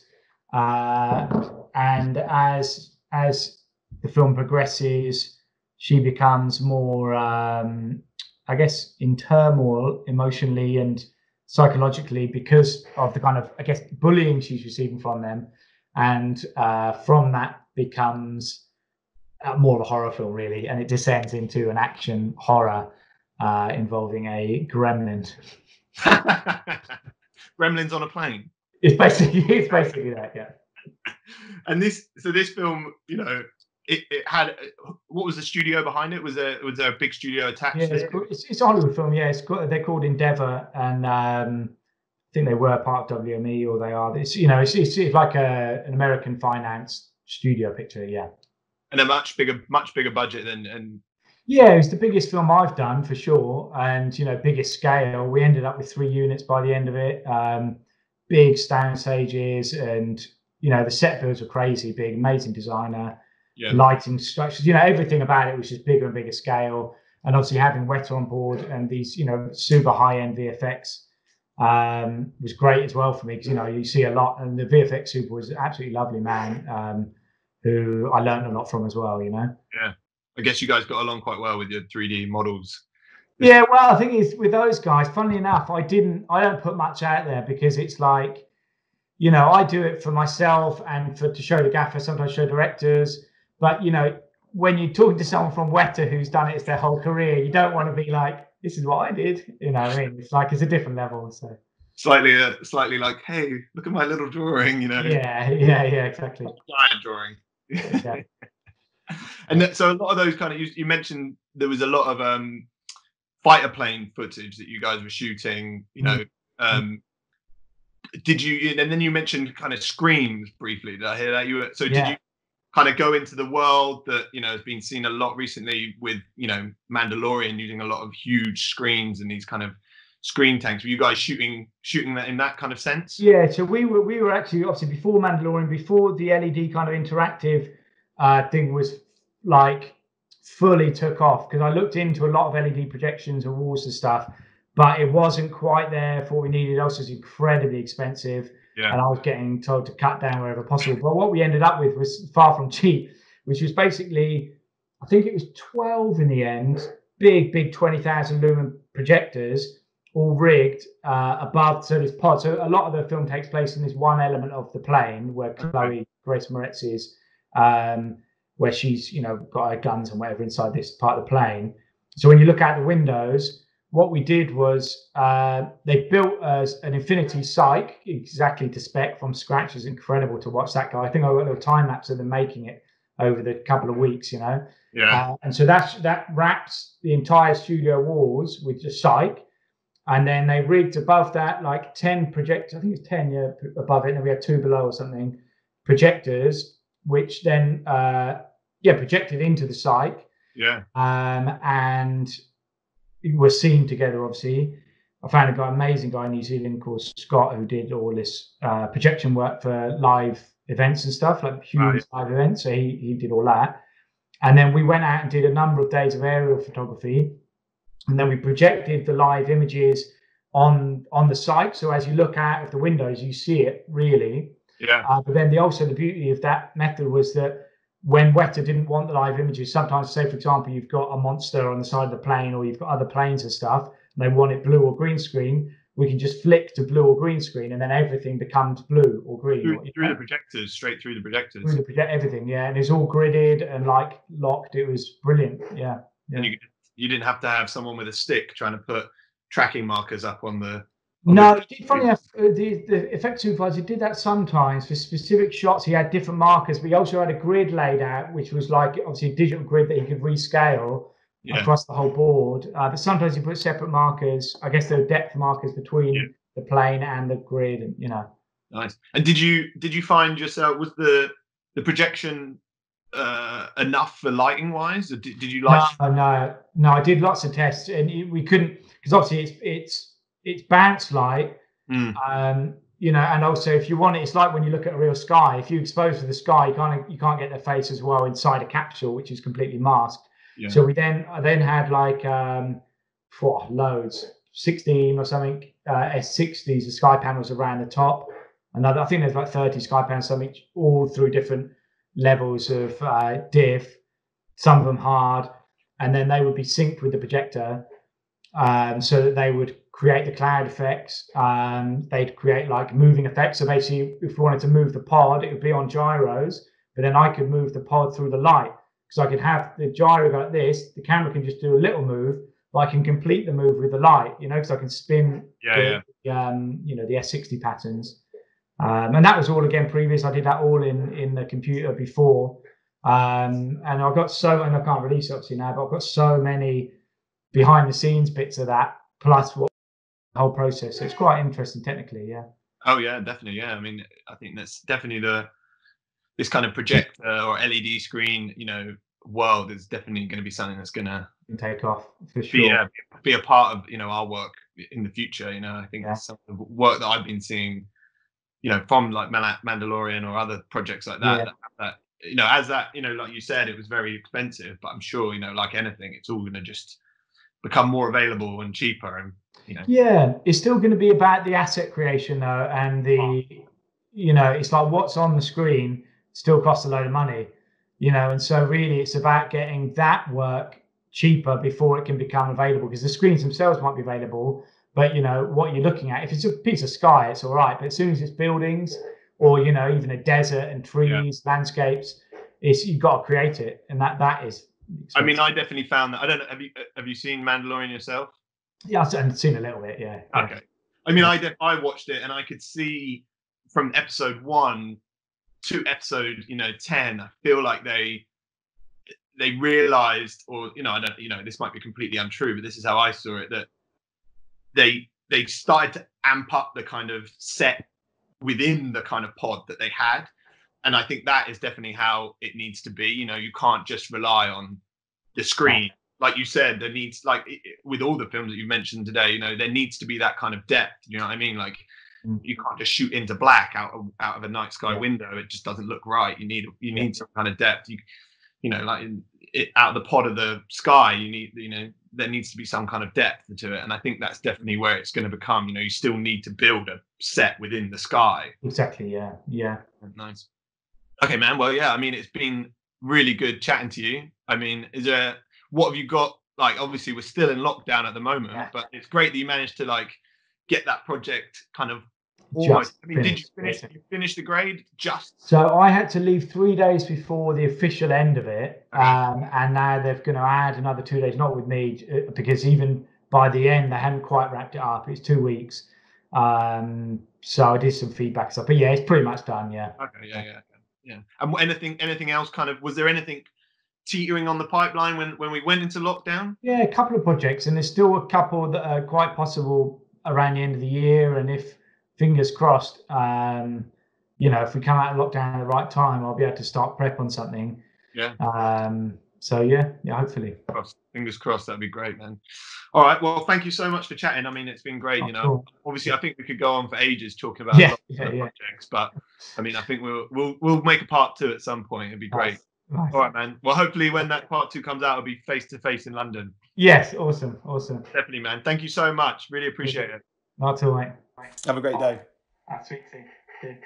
Uh, and as as the film progresses, she becomes more, um, I guess, in turmoil emotionally and psychologically because of the kind of, I guess, bullying she's receiving from them. And uh, from that becomes uh, more of a horror film, really. And it descends into an action horror uh, involving a gremlin. Gremlins on a plane. It's basically it's basically that, yeah. And this, so this film, you know, it, it had, what was the studio behind it? Was there was there a big studio attached? Yeah, it's, it's, it's a Hollywood film, yeah. It's called, they're called Endeavour, and um, I think they were part of W M E, or they are. It's, you know, it's it's, it's like a an American finance studio picture, yeah. And a much bigger much bigger budget than and. Yeah, it's the biggest film I've done for sure, and you know, biggest scale. We ended up with three units by the end of it. Um, Big sound stages, and you know, the set builds were crazy big, amazing designer, yeah. Lighting structures, you know, everything about it was just bigger and bigger scale. And obviously having Weta on board and these, you know, super high-end V F X um, was great as well for me because, you know, you see a lot, and the V F X super was an absolutely lovely man um, who I learned a lot from as well, you know. Yeah, I guess you guys got along quite well with your three D models. Yeah, well, I think it's with those guys, funnily enough, I didn't, I don't put much out there because it's like, you know, I do it for myself and for to show the gaffer, sometimes show directors. But, you know, when you're talking to someone from Weta who's done it, it's their whole career, you don't want to be like, this is what I did. You know what I mean? It's like, it's a different level. So slightly, uh, slightly like, hey, look at my little drawing, you know? Yeah, yeah, yeah, exactly. Giant drawing. Exactly. And that, so a lot of those kind of, you, you mentioned there was a lot of, um, fighter plane footage that you guys were shooting, you know. Um, did you, and then you mentioned kind of screams briefly. Did I hear that? You were, so yeah. Did you kind of go into the world that, you know, has been seen a lot recently with, you know, Mandalorian using a lot of huge screens and these kind of screen tanks? Were you guys shooting shooting that in that kind of sense? Yeah, so we were, we were actually, obviously before Mandalorian, before the L E D kind of interactive uh, thing was like, fully took off, because I looked into a lot of L E D projections and walls and stuff, but it wasn't quite there for what we needed. It was incredibly expensive, yeah. And I was getting told to cut down wherever possible. But what we ended up with was far from cheap, which was basically, I think it was twelve in the end, big, big twenty thousand lumen projectors, all rigged uh, above, so this pod. So a lot of the film takes place in this one element of the plane where Chloe Grace Moretz is, um, where she's, you know, got her guns and whatever inside this part of the plane. So when you look out the windows, what we did was uh, they built uh, an infinity psych exactly to spec from scratch. It's incredible to watch that guy. I think I got a little time lapse of them making it over the couple of weeks, you know. Yeah. Uh, and so that's, that wraps the entire studio walls with the psych. And then they rigged above that like ten projectors. I think it's ten, yeah, above it. And we had two below or something, projectors, which then... Uh, Yeah, projected into the psych. Yeah. Um, and were seen together, obviously. I found a guy, amazing guy in New Zealand called Scott, who did all this uh, projection work for live events and stuff, like huge right. live events. So he, he did all that. And then we went out and did a number of days of aerial photography. And then we projected the live images on on the site. So as you look out of the windows, you see it really. Yeah. Uh, but then the, also the beauty of that method was that when Weta didn't want the live images, sometimes, say, for example, you've got a monster on the side of the plane or you've got other planes and stuff, and they want it blue or green screen, we can just flick to blue or green screen, and then everything becomes blue or green. Through, through the projectors, straight through the projectors. Through the project, everything, yeah. And it's all gridded and, like, locked. It was brilliant, yeah. yeah. And you, you didn't have to have someone with a stick trying to put tracking markers up on the... No, funny enough, the, the effects supervisor did that sometimes for specific shots. He had different markers, but he also had a grid laid out, which was like obviously a digital grid that he could rescale yeah. across the whole board. Uh, but sometimes he put separate markers. I guess there were depth markers between yeah. the plane and the grid, and you know. Nice. And did you did you find yourself, was the the projection uh, enough for lighting wise? Or did, did you like? No, no, no. I did lots of tests, and we couldn't, because obviously it's it's. It's bounce light, mm. um, you know, and also if you want it, it's like when you look at a real sky. If you expose to the sky, you can't you can't get their face as well inside a capsule, which is completely masked. Yeah. So we then I then had like um, four loads, sixteen or something uh, S sixties, the sky panels around the top. Another, I think there's like thirty sky panels, something all through different levels of uh, diff. Some of them hard, and then they would be synced with the projector, um, so that they would create the cloud effects. Um, they'd create like moving effects. So basically, if we wanted to move the pod, it would be on gyros, but then I could move the pod through the light. So I could have the gyro like this, the camera can just do a little move, but I can complete the move with the light, you know, because I can spin yeah, the, yeah. Um, you know, the S sixty patterns. Um, and that was all again previous. I did that all in, in the computer before. Um, and I got so, and I can't release it obviously now, but I've got so many behind the scenes bits of that, plus what whole process. So it's quite interesting technically. Yeah. Oh yeah, definitely. Yeah, I mean, I think that's definitely the this kind of projector or L E D screen, you know, world is definitely going to be something that's going to take off for sure. Yeah, be, be a part of, you know, our work in the future. You know, I think yeah. some of the work that I've been seeing, you know, from like Mandalorian or other projects like that, yeah. that, that you know, as that, you know, like you said, it was very expensive, but I'm sure, you know, like anything, it's all going to just become more available and cheaper, and you know. Yeah, it's still going to be about the asset creation though, and the you know, it's like what's on the screen still costs a load of money, you know, and so really it's about getting that work cheaper before it can become available, because the screens themselves might be available, but you know what you're looking at, if it's a piece of sky it's all right, but as soon as it's buildings or you know even a desert and trees, yeah. landscapes, it's you've got to create it, and that that is expensive. I mean, I definitely found that. I don't know. Have you have you seen Mandalorian yourself? Yeah, I've seen a little bit. Yeah. Okay. Yeah. I mean, I def I watched it, and I could see from episode one to episode you know ten. I feel like they they realized, or you know, I don't, you know, this might be completely untrue, but this is how I saw it, that they they started to amp up the kind of set within the kind of pod that they had. And I think that is definitely how it needs to be. You know, you can't just rely on the screen. Like you said, there needs, like with all the films that you've mentioned today, you know, there needs to be that kind of depth. You know what I mean? Like mm. you can't just shoot into black out of, out of a night sky yeah. window. It just doesn't look right. You need, you need yeah. some kind of depth. You, you know, like in, it, out of the pod of the sky, you need, you know, there needs to be some kind of depth to it. And I think that's definitely where it's going to become, you know, you still need to build a set within the sky. Exactly. Yeah. Yeah. Nice. Okay, man. Well, yeah, I mean, it's been really good chatting to you. I mean, is there, what have you got? Like, obviously, we're still in lockdown at the moment, yeah. but it's great that you managed to, like, get that project kind of almost. Just I mean, finished. did you finish, did you finish the grade? Just. So I had to leave three days before the official end of it. Okay. Um, and now they're going to add another two days, not with me, because even by the end, they hadn't quite wrapped it up. It's two weeks. Um, so I did some feedback stuff. But yeah, it's pretty much done. Yeah. Okay. Yeah. Yeah. Yeah. And anything, anything else kind of, was there anything teetering on the pipeline when, when we went into lockdown? Yeah, a couple of projects, and there's still a couple that are quite possible around the end of the year. And if fingers crossed, um, you know, if we come out of lockdown at the right time, I'll be able to start prep on something. Yeah. Um, So yeah, yeah, hopefully. Fingers crossed, that'd be great, man. All right, well, thank you so much for chatting. I mean, it's been great, oh, you know. Sure. Obviously, I think we could go on for ages talking about yeah, yeah, yeah. projects, but I mean, I think we'll we'll we'll make a part two at some point. It'd be great. Nice, nice. All right, man. Well, hopefully, when that part two comes out, it'll be face to face in London. Yes, awesome, awesome. Definitely, man. Thank you so much. Really appreciate it. Not too late. Have a great day. I'll speak to you.